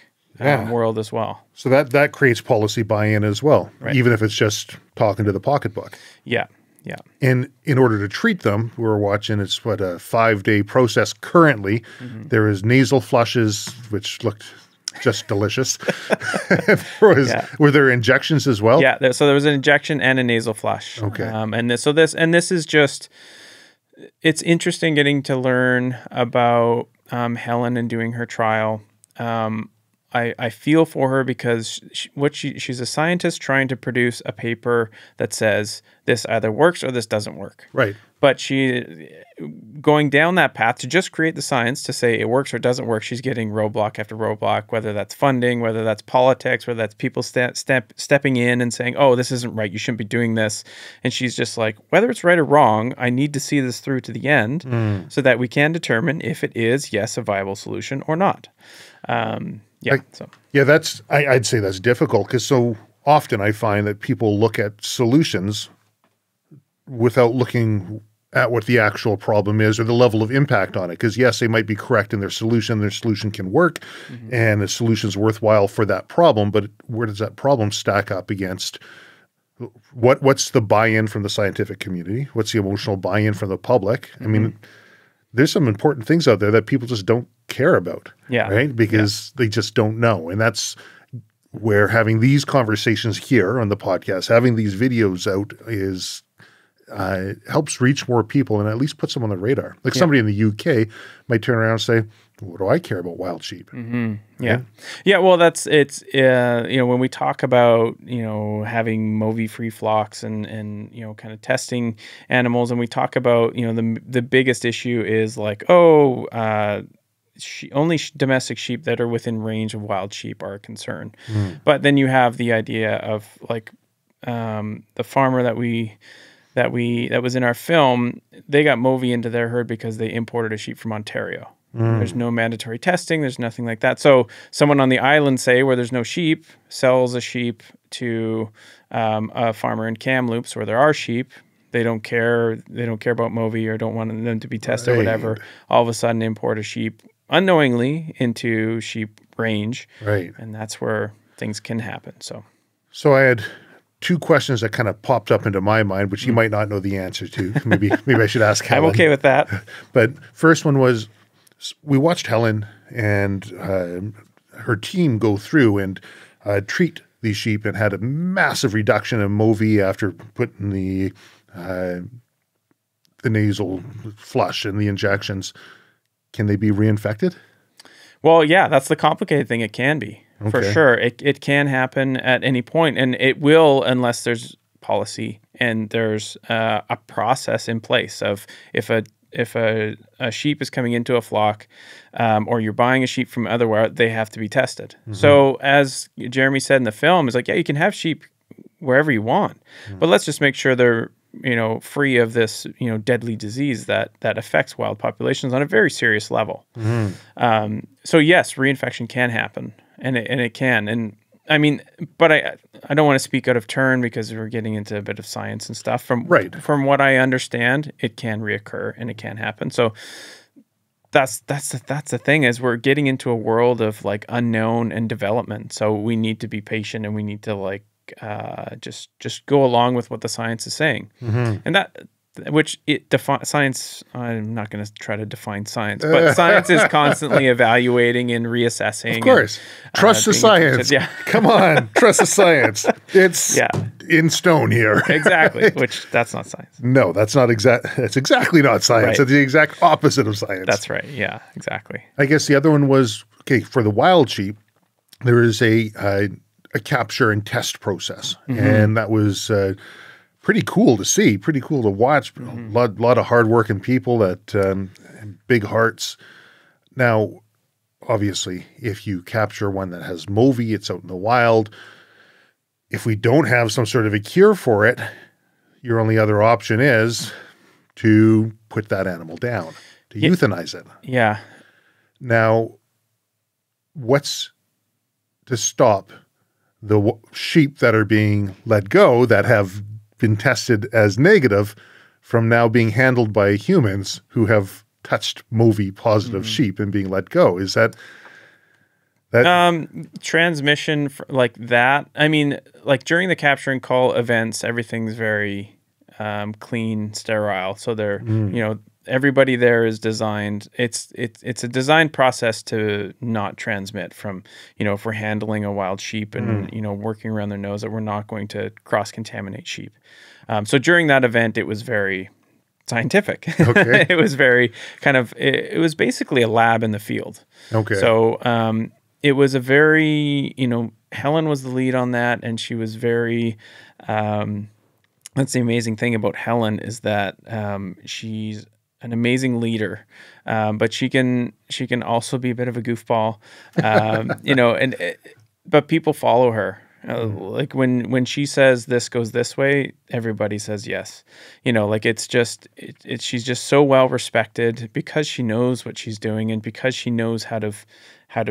world as well. So that creates policy buy-in as well, even if it's just talking to the pocketbook. Yeah, yeah. And in order to treat them, we're watching, it's what, a 5-day process currently. There is nasal flushes, which looked just delicious. Were there injections as well? Yeah, so there was an injection and a nasal flush. Okay. And this is just, it's interesting getting to learn about Helen and doing her trial. I feel for her because she's a scientist trying to produce a paper that says this either works or this doesn't work. Right. But she, going down that path to just create the science to say it works or doesn't work, she's getting roadblock after roadblock, whether that's funding, whether that's politics, whether that's people stepping in and saying, oh, this isn't right, you shouldn't be doing this. And she's just like, whether it's right or wrong, I need to see this through to the end so that we can determine if it is, yes, a viable solution or not. Yeah, that's, I'd say that's difficult because so often I find that people look at solutions without looking at what the actual problem is or the level of impact on it. Because yes, they might be correct in their solution can work and the solution's worthwhile for that problem, but where does that problem stack up against what's the buy-in from the scientific community? What's the emotional buy-in from the public? I mean, there's some important things out there that people just don't care about, right? Because they just don't know. And that's where having these conversations here on the podcast, having these videos out is helps reach more people and at least puts them on the radar. Like somebody in the UK might turn around and say, what do I care about wild sheep? Yeah, well, that's, it's, you know, when we talk about, you know, having MOVI-free flocks and, you know, kind of testing animals, and we talk about, you know, the biggest issue is like, oh, only domestic sheep that are within range of wild sheep are a concern. But then you have the idea of like the farmer that was in our film, they got MOVI into their herd because they imported a sheep from Ontario. There's no mandatory testing. There's nothing like that. So someone on the island, say, where there's no sheep, sells a sheep to a farmer in Kamloops where there are sheep. They don't care. They don't care about MOVI or don't want them to be tested or whatever. All of a sudden import a sheep unknowingly into sheep range. Right. And that's where things can happen. So I had two questions that kind of popped up into my mind, which you might not know the answer to. Maybe I should ask Helen. I'm okay with that. But first one was, we watched Helen and her team go through and treat these sheep and had a massive reduction in MOVI after putting the nasal flush and the injections. Can they be reinfected? Well, yeah, that's the complicated thing. It can be, for sure. It can happen at any point, and it will unless there's policy, and there's a process in place of if a sheep is coming into a flock, or you're buying a sheep from otherwhere, they have to be tested. Mm-hmm. So as Jeremy said in the film, is like, yeah, you can have sheep wherever you want, mm-hmm. but let's just make sure they're, you know, free of this, you know, deadly disease that affects wild populations on a very serious level. Mm-hmm. So yes, reinfection can happen, and it can. And I mean, but I don't want to speak out of turn because we're getting into a bit of science and stuff. From what I understand, it can reoccur and it can happen. So that's the thing, is we're getting into a world of like unknown and development. So we need to be patient, and we need to like just go along with what the science is saying. Mm-hmm. And that, which it defines science. I'm not going to try to define science, but science is constantly evaluating and reassessing. Of course. And, trust the science. Yeah. Come on. Trust the science. It's in stone here. Exactly. Which that's not science. No, that's not exact. That's exactly not science. Right. It's the exact opposite of science. That's right. Yeah, exactly. I guess the other one was, okay, for the wild sheep, there is a capture and test process. Mm-hmm. And that was, pretty cool to see, pretty cool to watch. Mm-hmm. A lot of hardworking people that big hearts. Now, obviously, if you capture one that has MOVI, it's out in the wild. If we don't have some sort of a cure for it, your only other option is to put that animal down, to euthanize it. Yeah. Now, what's to stop the sheep that are being let go that have been tested as negative from now being handled by humans who have touched MOVI positive mm-hmm. sheep and being let go? Is that transmission like that? I mean, like during the capture and call events, everything's very clean, sterile. So they're, you know, everybody there is designed. It's a design process to not transmit from, you know, if we're handling a wild sheep and, you know, working around their nose, that we're not going to cross-contaminate sheep. So during that event, it was very scientific. Okay. It was very kind of, it was basically a lab in the field. Okay. So it was a very, you know, Helen was the lead on that, and she was very, that's the amazing thing about Helen, is that she's an amazing leader, but she can also be a bit of a goofball, you know. But people follow her. Like when she says this goes this way, everybody says yes. You know, like she's just so well respected because she knows what she's doing, and because she knows how to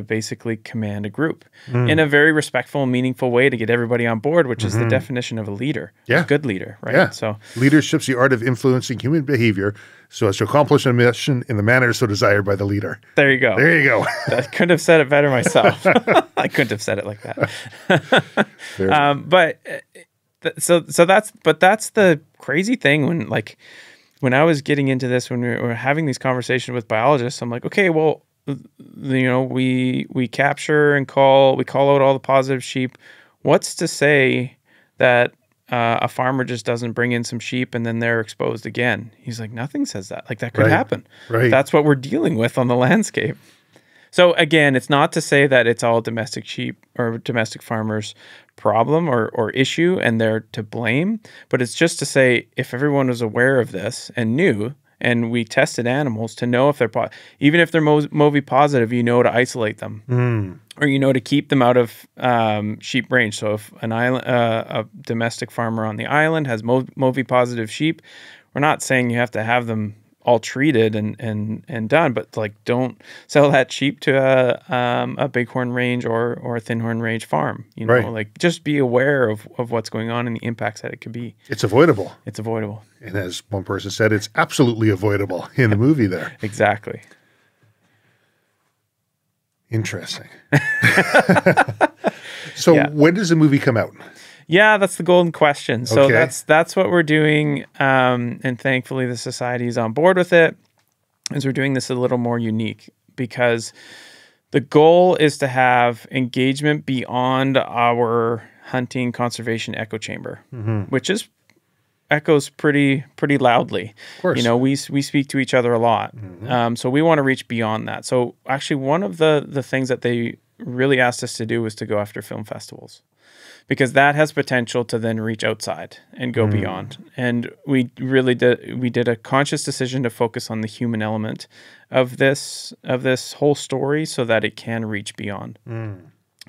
basically command a group in a very respectful and meaningful way to get everybody on board, which is the definition of a leader, a good leader, right? Yeah. So leadership's the art of influencing human behavior so as to accomplish a mission in the manner so desired by the leader. There you go. There you go. I couldn't have said it better myself. I couldn't have said it like that. But that's the crazy thing when, like, when I was getting into this, when we were having these conversations with biologists, I'm like, okay, well, you know, we capture and call out all the positive sheep. What's to say that a farmer just doesn't bring in some sheep and then they're exposed again? He's like, nothing says that. Like, that could happen. Right. That's what we're dealing with on the landscape. So again, it's not to say that it's all domestic sheep or domestic farmers' problem or issue and they're to blame, but it's just to say if everyone was aware of this and knew, and we tested animals to know if they're even if they're MOVI positive, you know to isolate them, or you know to keep them out of sheep range. So if an island, a domestic farmer on the island has MOVI positive sheep, we're not saying you have to have them all treated and done, but like don't sell that sheep to a bighorn range or a thinhorn range farm. You know, like just be aware of what's going on and the impacts that it could be. It's avoidable. It's avoidable. And as one person said, it's absolutely avoidable in the movie there. Exactly. Interesting. So when does the movie come out? Yeah, that's the golden question. So that's what we're doing, and thankfully the society is on board with it, as we're doing this a little more unique, because the goal is to have engagement beyond our hunting conservation echo chamber, which is echoes pretty loudly. Of course. You know, we speak to each other a lot, so we want to reach beyond that. So actually, one of the things that they really asked us to do was to go after film festivals, because that has potential to then reach outside and go beyond. And we really did, we did a conscious decision to focus on the human element of this whole story so that it can reach beyond.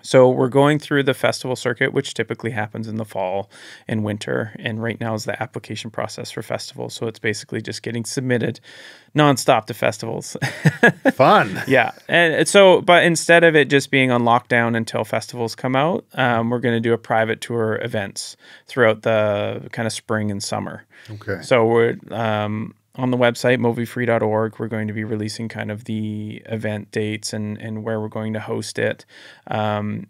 So we're going through the festival circuit, which typically happens in the fall and winter. And right now is the application process for festivals. So it's basically just getting submitted nonstop to festivals. Fun. Yeah. And so, but instead of it just being on lockdown until festivals come out, we're going to do a private tour events throughout the kind of spring and summer. Okay. So we're, on the website, moviefree.org, we're going to be releasing kind of the event dates and where we're going to host it. And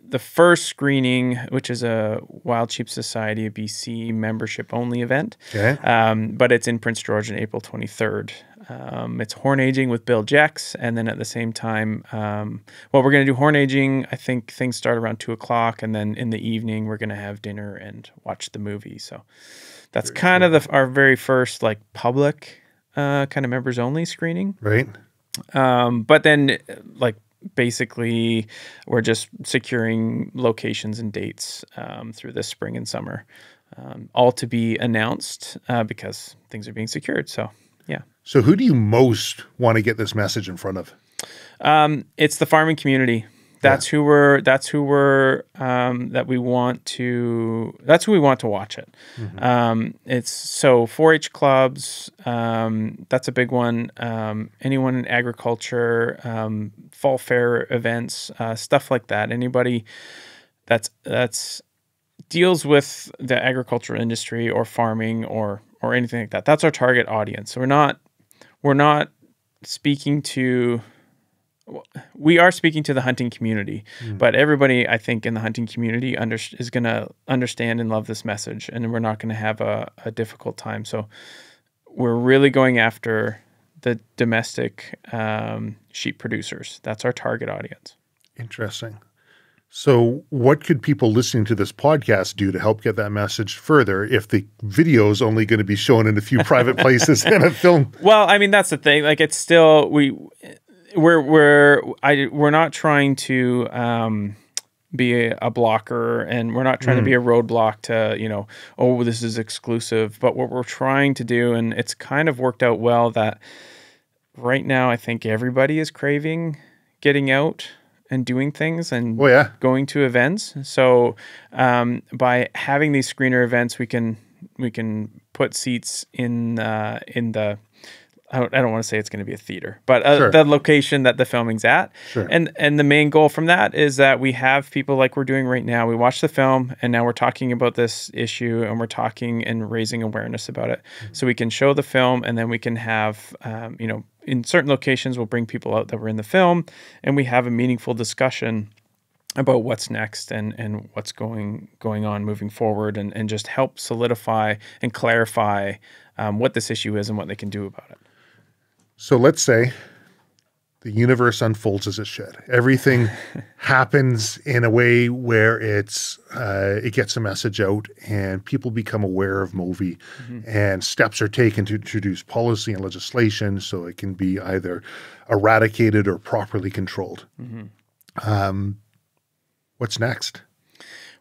the first screening, which is a Wild Sheep Society of BC membership-only event, okay. But it's in Prince George on April 23rd. It's Horn Aging with Bill Jecks, and then at the same time, well, we're going to do Horn Aging. I think things start around 2 o'clock, and then in the evening, we're going to have dinner and watch the movie, so... That's kind of our very first like public kind of members only screening. Right. But then like basically we're just securing locations and dates through this spring and summer, all to be announced because things are being secured. So, yeah. So who do you most want to get this message in front of? It's the farming community. That's who we're, that we want to, that's who we want to watch it. It's so 4-H clubs, that's a big one. Anyone in agriculture, fall fair events, stuff like that. Anybody that's deals with the agricultural industry or farming or anything like that. That's our target audience. So we're not speaking to, we are speaking to the hunting community, but everybody I think in the hunting community is going to understand and love this message, and we're not going to have a difficult time. So we're really going after the domestic sheep producers. That's our target audience. Interesting. So what could people listening to this podcast do to help get that message further if the video is only going to be shown in a few private places and a film? Well, I mean, that's the thing. Like it's still, we're not trying to be a blocker, and we're not trying to be a roadblock to, you know, oh, this is exclusive. But what we're trying to do, and it's kind of worked out well, that right now I think everybody is craving getting out and doing things and going to events. So by having these screener events, we can put seats in the, I don't want to say it's going to be a theater, but the location that the filming's at. Sure. And the main goal from that is that we have people like we're doing right now. We watch the film, and now we're talking about this issue, and we're talking and raising awareness about it. So we can show the film, and then we can have, you know, in certain locations, we'll bring people out that were in the film, and we have a meaningful discussion about what's next and what's going on moving forward, and just help solidify and clarify what this issue is and what they can do about it. So let's say the universe unfolds as it should. Everything happens in a way where it's it gets a message out, and people become aware of MOVI, and steps are taken to introduce policy and legislation so it can be either eradicated or properly controlled. What's next?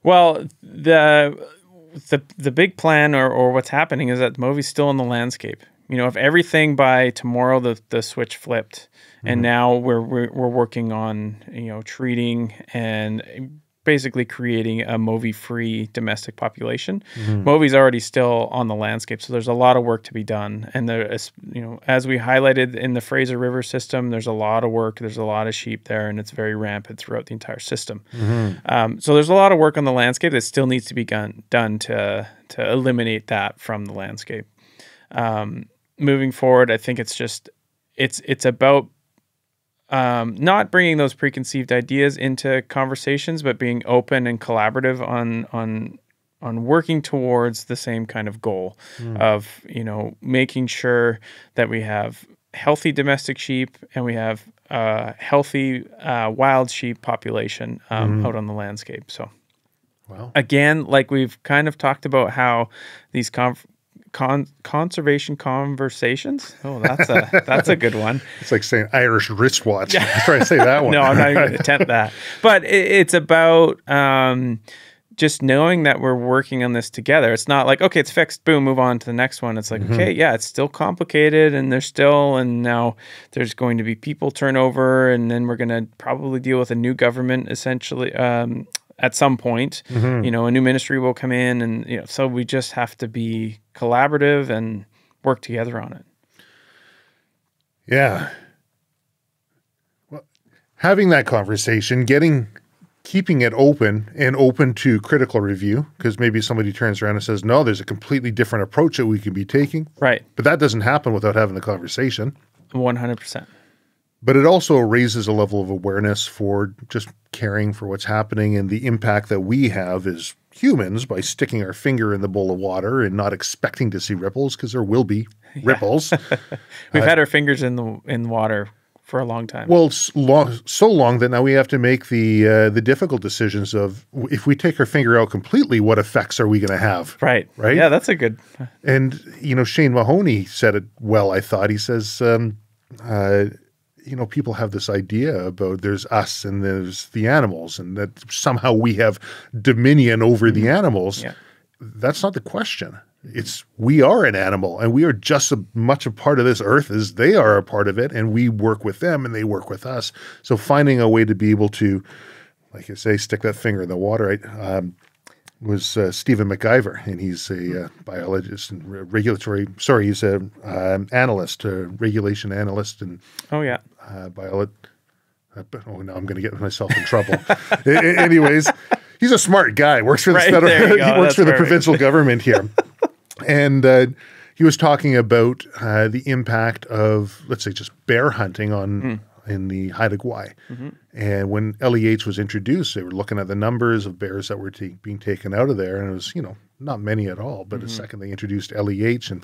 Well, the big plan or what's happening is that MOVI's still in the landscape. You know, if everything by tomorrow the switch flipped, and now we're working on, you know, treating and basically creating a MOVI-free domestic population. MOVI's already still on the landscape, so there's a lot of work to be done. And there is, you know, as we highlighted in the Fraser River system, there's a lot of work. There's a lot of sheep there, and it's very rampant throughout the entire system. So there's a lot of work on the landscape that still needs to be done to eliminate that from the landscape. Moving forward, I think it's just, it's about not bringing those preconceived ideas into conversations, but being open and collaborative on working towards the same kind of goal of, you know, making sure that we have healthy domestic sheep and we have a healthy wild sheep population out on the landscape. So, again, like we've kind of talked about how these Conservation Conversations. Oh, that's a good one. It's like saying Irish wristwatch. Yeah. Let's try to say that one. No, I'm not even going to attempt that. But it's about just knowing that we're working on this together. It's not like, okay, it's fixed, boom, move on to the next one. It's like, okay, yeah, it's still complicated, and there's still, and now there's going to be people turnover, and then we're going to probably deal with a new government essentially at some point. You know, a new ministry will come in, and you know, so we just have to be collaborative and work together on it. Yeah. Well, having that conversation, keeping it open and open to critical review, because maybe somebody turns around and says, no, there's a completely different approach that we could be taking. Right. But that doesn't happen without having the conversation. 100%. But it also raises a level of awareness for just caring for what's happening, and the impact that we have as humans by sticking our finger in the bowl of water and not expecting to see ripples, because there will be ripples. We've had our fingers in the water for a long time. Well, so long that now we have to make the difficult decisions of, if we take our finger out completely, what effects are we going to have? Right. Right? Yeah, that's a good... And, you know, Shane Mahoney said it well, I thought. He says, you know, people have this idea about there's us and there's the animals, and that somehow we have dominion over the animals. Yeah. That's not the question. It's, we are an animal, and we are just as much a part of this earth as they are a part of it, and we work with them and they work with us. So finding a way to be able to, like I say, stick that finger in the water. Was Stephen McIver, and he's a biologist and regulation analyst, and oh, now I'm going to get myself in trouble. Anyways, he's a smart guy. Works for the federal, he works for the provincial government here. And he was talking about the impact of, let's say, just bear hunting on in the Haida Gwaii. And when LEH was introduced, they were looking at the numbers of bears that were being taken out of there, and it was, you know, not many at all. But the second they introduced LEH and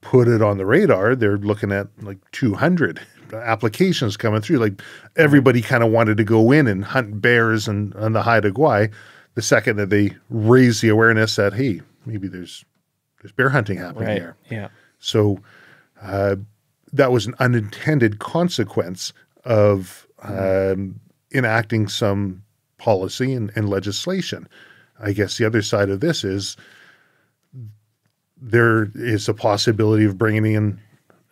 put it on the radar, they're looking at like 200 applications coming through. Like, everybody kind of wanted to go in and hunt bears on the Haida Gwaii. The second that they raised the awareness that, hey, maybe there's bear hunting happening here. Yeah. So that was an unintended consequence of enacting some policy and legislation. I guess the other side of this is there is a possibility of bringing in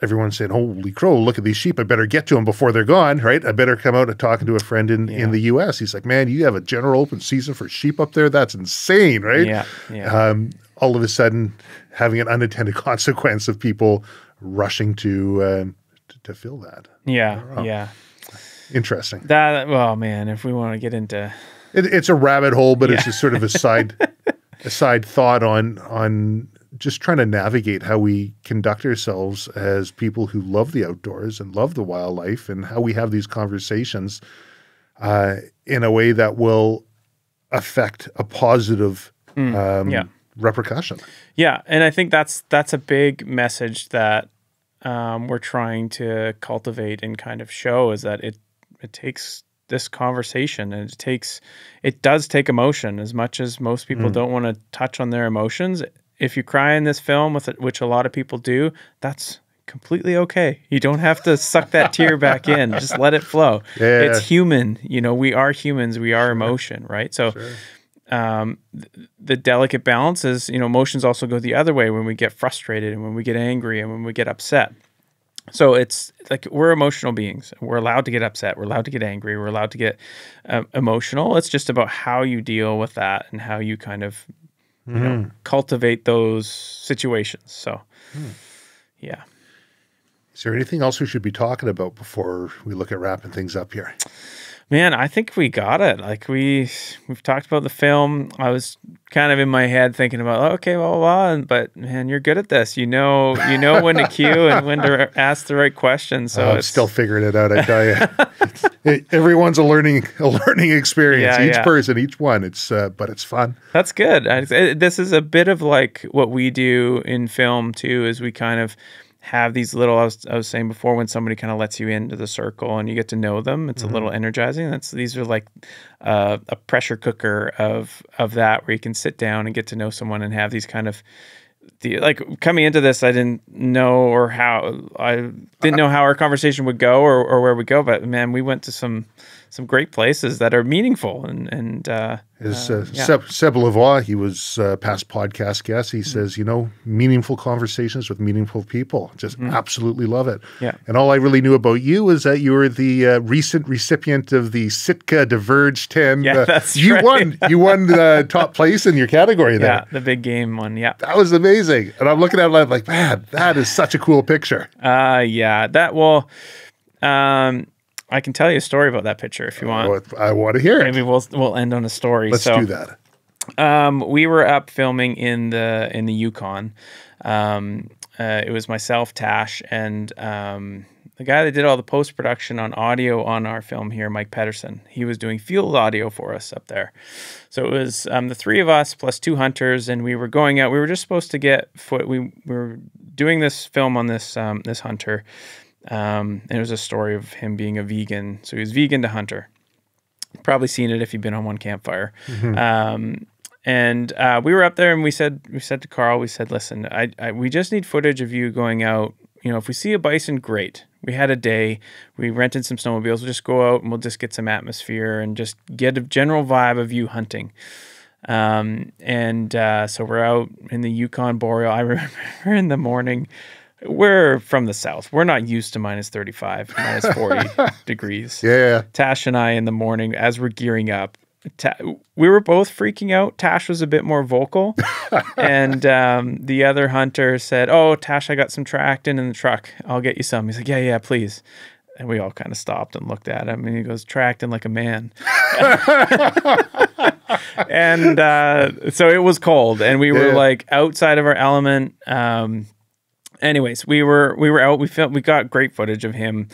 everyone saying, holy crow, look at these sheep. I better get to them before they're gone, right? I better come out and talk to a friend in the U.S. He's like, man, you have a general open season for sheep up there? That's insane, right? Yeah. All of a sudden, having an unintended consequence of people rushing to fill that. Yeah, yeah. Interesting. That, well, man, if we want to get into... It's a rabbit hole, but it's just sort of a side thought on just trying to navigate how we conduct ourselves as people who love the outdoors and love the wildlife, and how we have these conversations in a way that will affect a positive repercussion. Yeah, and I think that's a big message that we're trying to cultivate and kind of show, is that it takes this conversation, and it does take emotion. As much as most people don't want to touch on their emotions, if you cry in this film, which a lot of people do, that's completely okay. You don't have to suck that tear back in. Just let it flow. Yeah. It's human. You know, we are humans. We are emotion, right? So the delicate balance is, you know, emotions also go the other way when we get frustrated and when we get angry and when we get upset. So it's like, we're emotional beings. We're allowed to get upset. We're allowed to get angry. We're allowed to get emotional. It's just about how you deal with that and how you kind of, you know, cultivate those situations. So, yeah. Is there anything else we should be talking about before we look at wrapping things up here? Man, I think we got it. Like, we've talked about the film. I was kind of in my head thinking about, okay, blah, blah, blah, but man, you're good at this. You know when to cue and when to ask the right questions. So I'm still figuring it out, I tell you. Everyone's a learning experience. Yeah, each person, each one. It's but it's fun. That's good. This is a bit of like what we do in film too, is we kind of have these little, I was saying before, when somebody kind of lets you into the circle and you get to know them, it's a little energizing. These are like a pressure cooker of that, where you can sit down and get to know someone and have these kind of like coming into this, I didn't know how our conversation would go or where we go, but man, we went to some great places that are meaningful. And Seb Lavoie, he was a past podcast guest. He says, you know, meaningful conversations with meaningful people. Just absolutely love it. Yeah. And all I really knew about you is that you were the recent recipient of the Sitka Diverge 10. Yeah, that's right. You won the top place in your category there. Yeah, the big game one. Yeah. That was amazing. And I'm looking at it and I'm like, man, that is such a cool picture. Yeah, that will... I can tell you a story about that picture if you want. I want to hear it. Maybe we'll end on a story. Let's do that. We were up filming in the Yukon. It was myself, Tash, and the guy that did all the post-production on audio on our film here, Mike Patterson. He was doing field audio for us up there. So it was the three of us plus two hunters, and we were going out. We were just supposed to get foot. We were doing this film on this this hunter. And it was a story of him being a vegan. So he was vegan to hunter. Probably seen it if you've been on one campfire. Mm-hmm. And we were up there and we said to Carl, we said, listen, we just need footage of you going out. You know, if we see a bison, great. We had a day. We rented some snowmobiles. We'll just go out and we'll just get some atmosphere and just get a general vibe of you hunting. So we're out in the Yukon boreal. I remember in the morning... We're from the south. We're not used to minus 35, minus 40 degrees. Yeah. Tash and I in the morning, as we're gearing up, we were both freaking out. Tash was a bit more vocal. And the other hunter said, oh, Tash, I got some Tractin in the truck. I'll get you some. He's like, yeah, yeah, please. And we all kind of stopped and looked at him. And he goes, Tractin like a man. And so it was cold. And we were like outside of our element. Anyways, we were out. We got great footage of him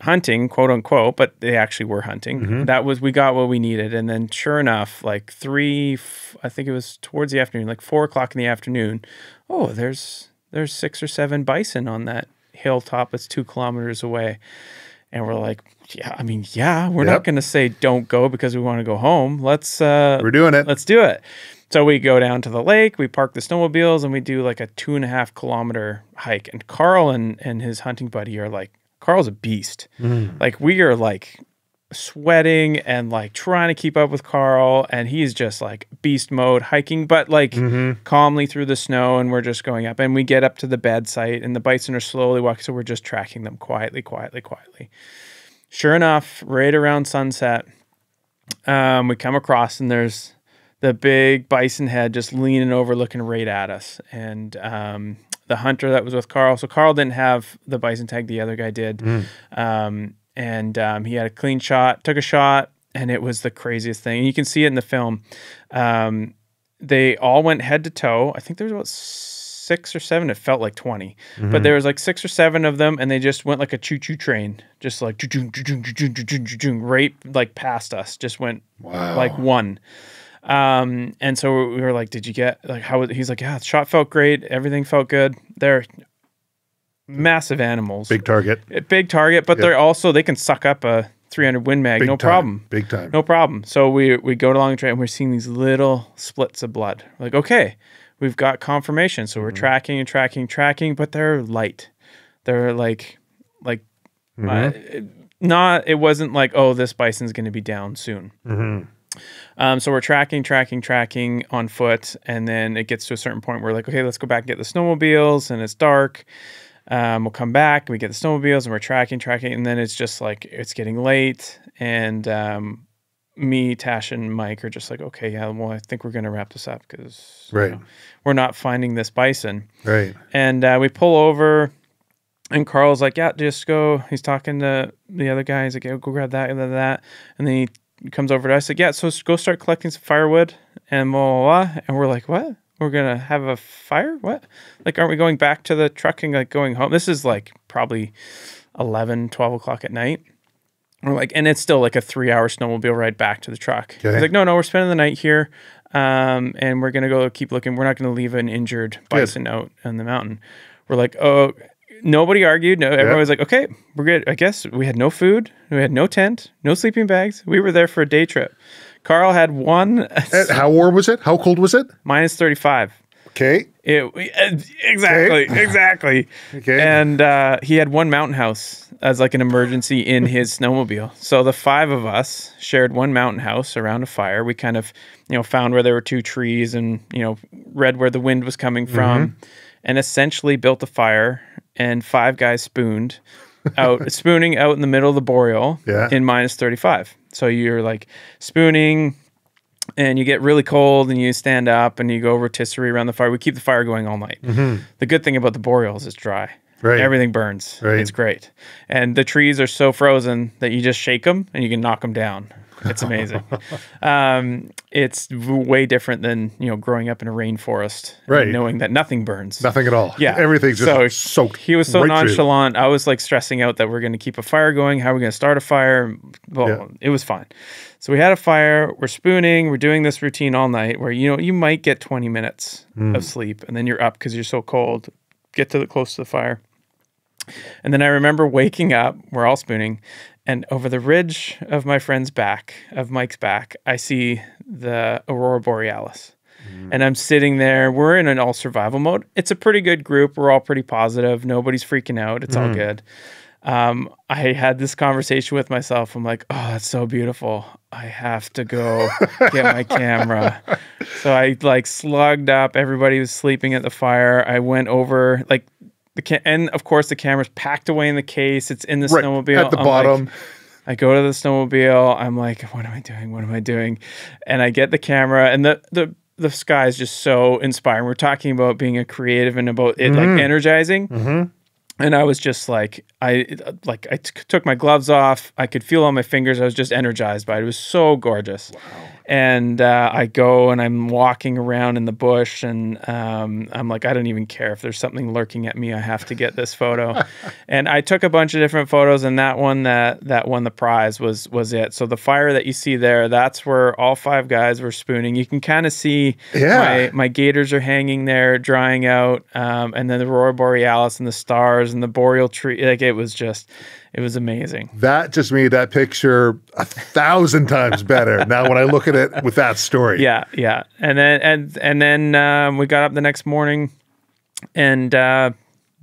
hunting, quote unquote, but they actually were hunting. Mm-hmm. We got what we needed. And then sure enough, like I think it was towards the afternoon, like 4 o'clock in the afternoon. Oh, there's 6 or 7 bison on that hilltop. It's 2 kilometers away. And we're like, we're not going to say don't go because we want to go home. We're doing it. Let's do it. So we go down to the lake, we park the snowmobiles, and we do like a 2.5-kilometer hike. And Carl and his hunting buddy are like, Carl's a beast. Mm. Like we are like sweating and like trying to keep up with Carl. And he's just like beast mode hiking, but like calmly through the snow. And we're just going up and we get up to the bed site and the bison are slowly walking. So we're just tracking them quietly, quietly, quietly. Sure enough, right around sunset, we come across and there's the big bison head just leaning over, looking right at us. And the hunter that was with Carl, so Carl didn't have the bison tag, the other guy did. Mm. He had a clean shot, took a shot, and it was the craziest thing. And you can see it in the film. They all went head to toe. I think there was about 6 or 7, it felt like 20. Mm-hmm. But there was like 6 or 7 of them, and they just went like a choo-choo train, just like right like past us, just went like one. And so we were like, did you get like, how was, he's like, yeah, the shot felt great. Everything felt good. They're massive animals. Big target, but they're also, they can suck up a 300 Win Mag. No problem. Big time. No problem. So we go along the trail and we're seeing these little splits of blood. We're like, okay, we've got confirmation. So we're tracking and tracking, but they're light. They're like, it wasn't like, oh, this bison's going to be down soon. Mm-hmm. So we're tracking on foot, and then it gets to a certain point where we're like, okay, let's go back and get the snowmobiles, and it's dark. We'll come back, we get the snowmobiles, and we're tracking, and then it's just like, it's getting late, and me, Tash, and Mike are just like, okay, yeah, well, I think we're going to wrap this up because we're not finding this bison. Right. And we pull over, and Carl's like, yeah, just go. He's talking to the other guy. He's like, yeah, go grab that, and then he comes over to us like, yeah, so go start collecting some firewood and blah, blah, blah. And we're like, what? We're going to have a fire? What? Like, aren't we going back to the truck and like going home? This is like probably 11, 12 o'clock at night. We're like, and it's still like a 3-hour snowmobile ride back to the truck. Okay. He's like, no, we're spending the night here. And we're going to go keep looking. We're not going to leave an injured bison out on the mountain. We're like, oh, nobody argued. No, everyone was like, okay, we're good. I guess we had no food. We had no tent, no sleeping bags. We were there for a day trip. Carl had one. How warm was it? How cold was it? Minus 35. Okay. Exactly. Okay. Exactly. Okay. And he had one mountain house as like an emergency in his snowmobile. So the five of us shared one mountain house around a fire. We kind of, you know, found where there were two trees and, you know, read where the wind was coming from, and essentially built a fire. And five guys spooned out, spooning out in the middle of the boreal in minus 35. So you're like spooning, and you get really cold, and you stand up, and you go rotisserie around the fire. We keep the fire going all night. The good thing about the boreal is it's dry. Right. Everything burns. Right. It's great. And the trees are so frozen that you just shake them, and you can knock them down. It's amazing. It's way different than, you know, growing up in a rainforest, and knowing that nothing burns. Nothing at all. Yeah. Everything's just so soaked. He was so nonchalant. I was like stressing out that we're going to keep a fire going. How are we going to start a fire? Well, it was fine. So we had a fire. We're spooning. We're doing this routine all night where, you know, you might get 20 minutes of sleep, and then you're up because you're so cold. Get to the close to the fire. And then I remember waking up. We're all spooning. And over the ridge of my friend's back, of Mike's back, I see the Aurora Borealis. And I'm sitting there. We're in an all survival mode. It's a pretty good group. We're all pretty positive. Nobody's freaking out. It's all good. I had this conversation with myself. I'm like, oh, it's so beautiful. I have to go get my camera. So I like slugged up. Everybody was sleeping at the fire. I went over like... And of course, the camera's packed away in the case. It's in the snowmobile. At the bottom. Like, I go to the snowmobile. I'm like, what am I doing? What am I doing? And I get the camera, and the sky is just so inspiring. We're talking about being a creative and about it like energizing. And I was just like, I took my gloves off. I could feel on my fingers. I was just energized by it. It was so gorgeous. Wow. And I go and I'm walking around in the bush, and I'm like, I don't even care if there's something lurking at me. I have to get this photo. And I took a bunch of different photos, and that one that won the prize was it. So the fire that you see there, that's where all five guys were spooning. You can kind of see my gaiters are hanging there, drying out, and then the Aurora Borealis and the stars. And the boreal tree, like it was amazing. That just made that picture 1,000 times better now when I look at it with that story. Yeah. And then we got up the next morning, and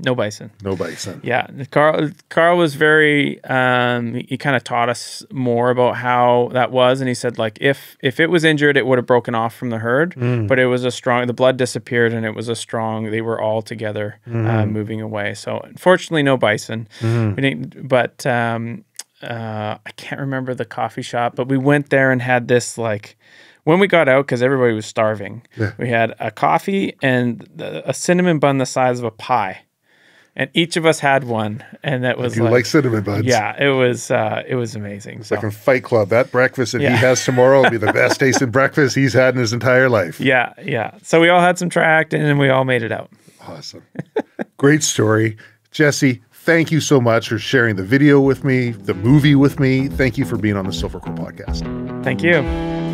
no bison. No bison. Yeah. Carl was very he kind of taught us more about how that was, and he said, like, if it was injured, it would have broken off from the herd, but it was a strong, the blood disappeared, and it was a strong, they were all together moving away. So unfortunately, no bison. We didn't, but I can't remember the coffee shop, but we went there and had this, like, when we got out, because everybody was starving, we had a coffee and a cinnamon bun the size of a pie. And each of us had one, and that was like cinnamon buns. Yeah, it was amazing. It's like in Fight Club. That breakfast that he has tomorrow will be the best tasting breakfast he's had in his entire life. Yeah. So we all had some tract, and then we all made it out. Awesome. Great story. Jesse, thank you so much for sharing the video with me, the movie with me. Thank you for being on the Silvercore podcast. Thank you.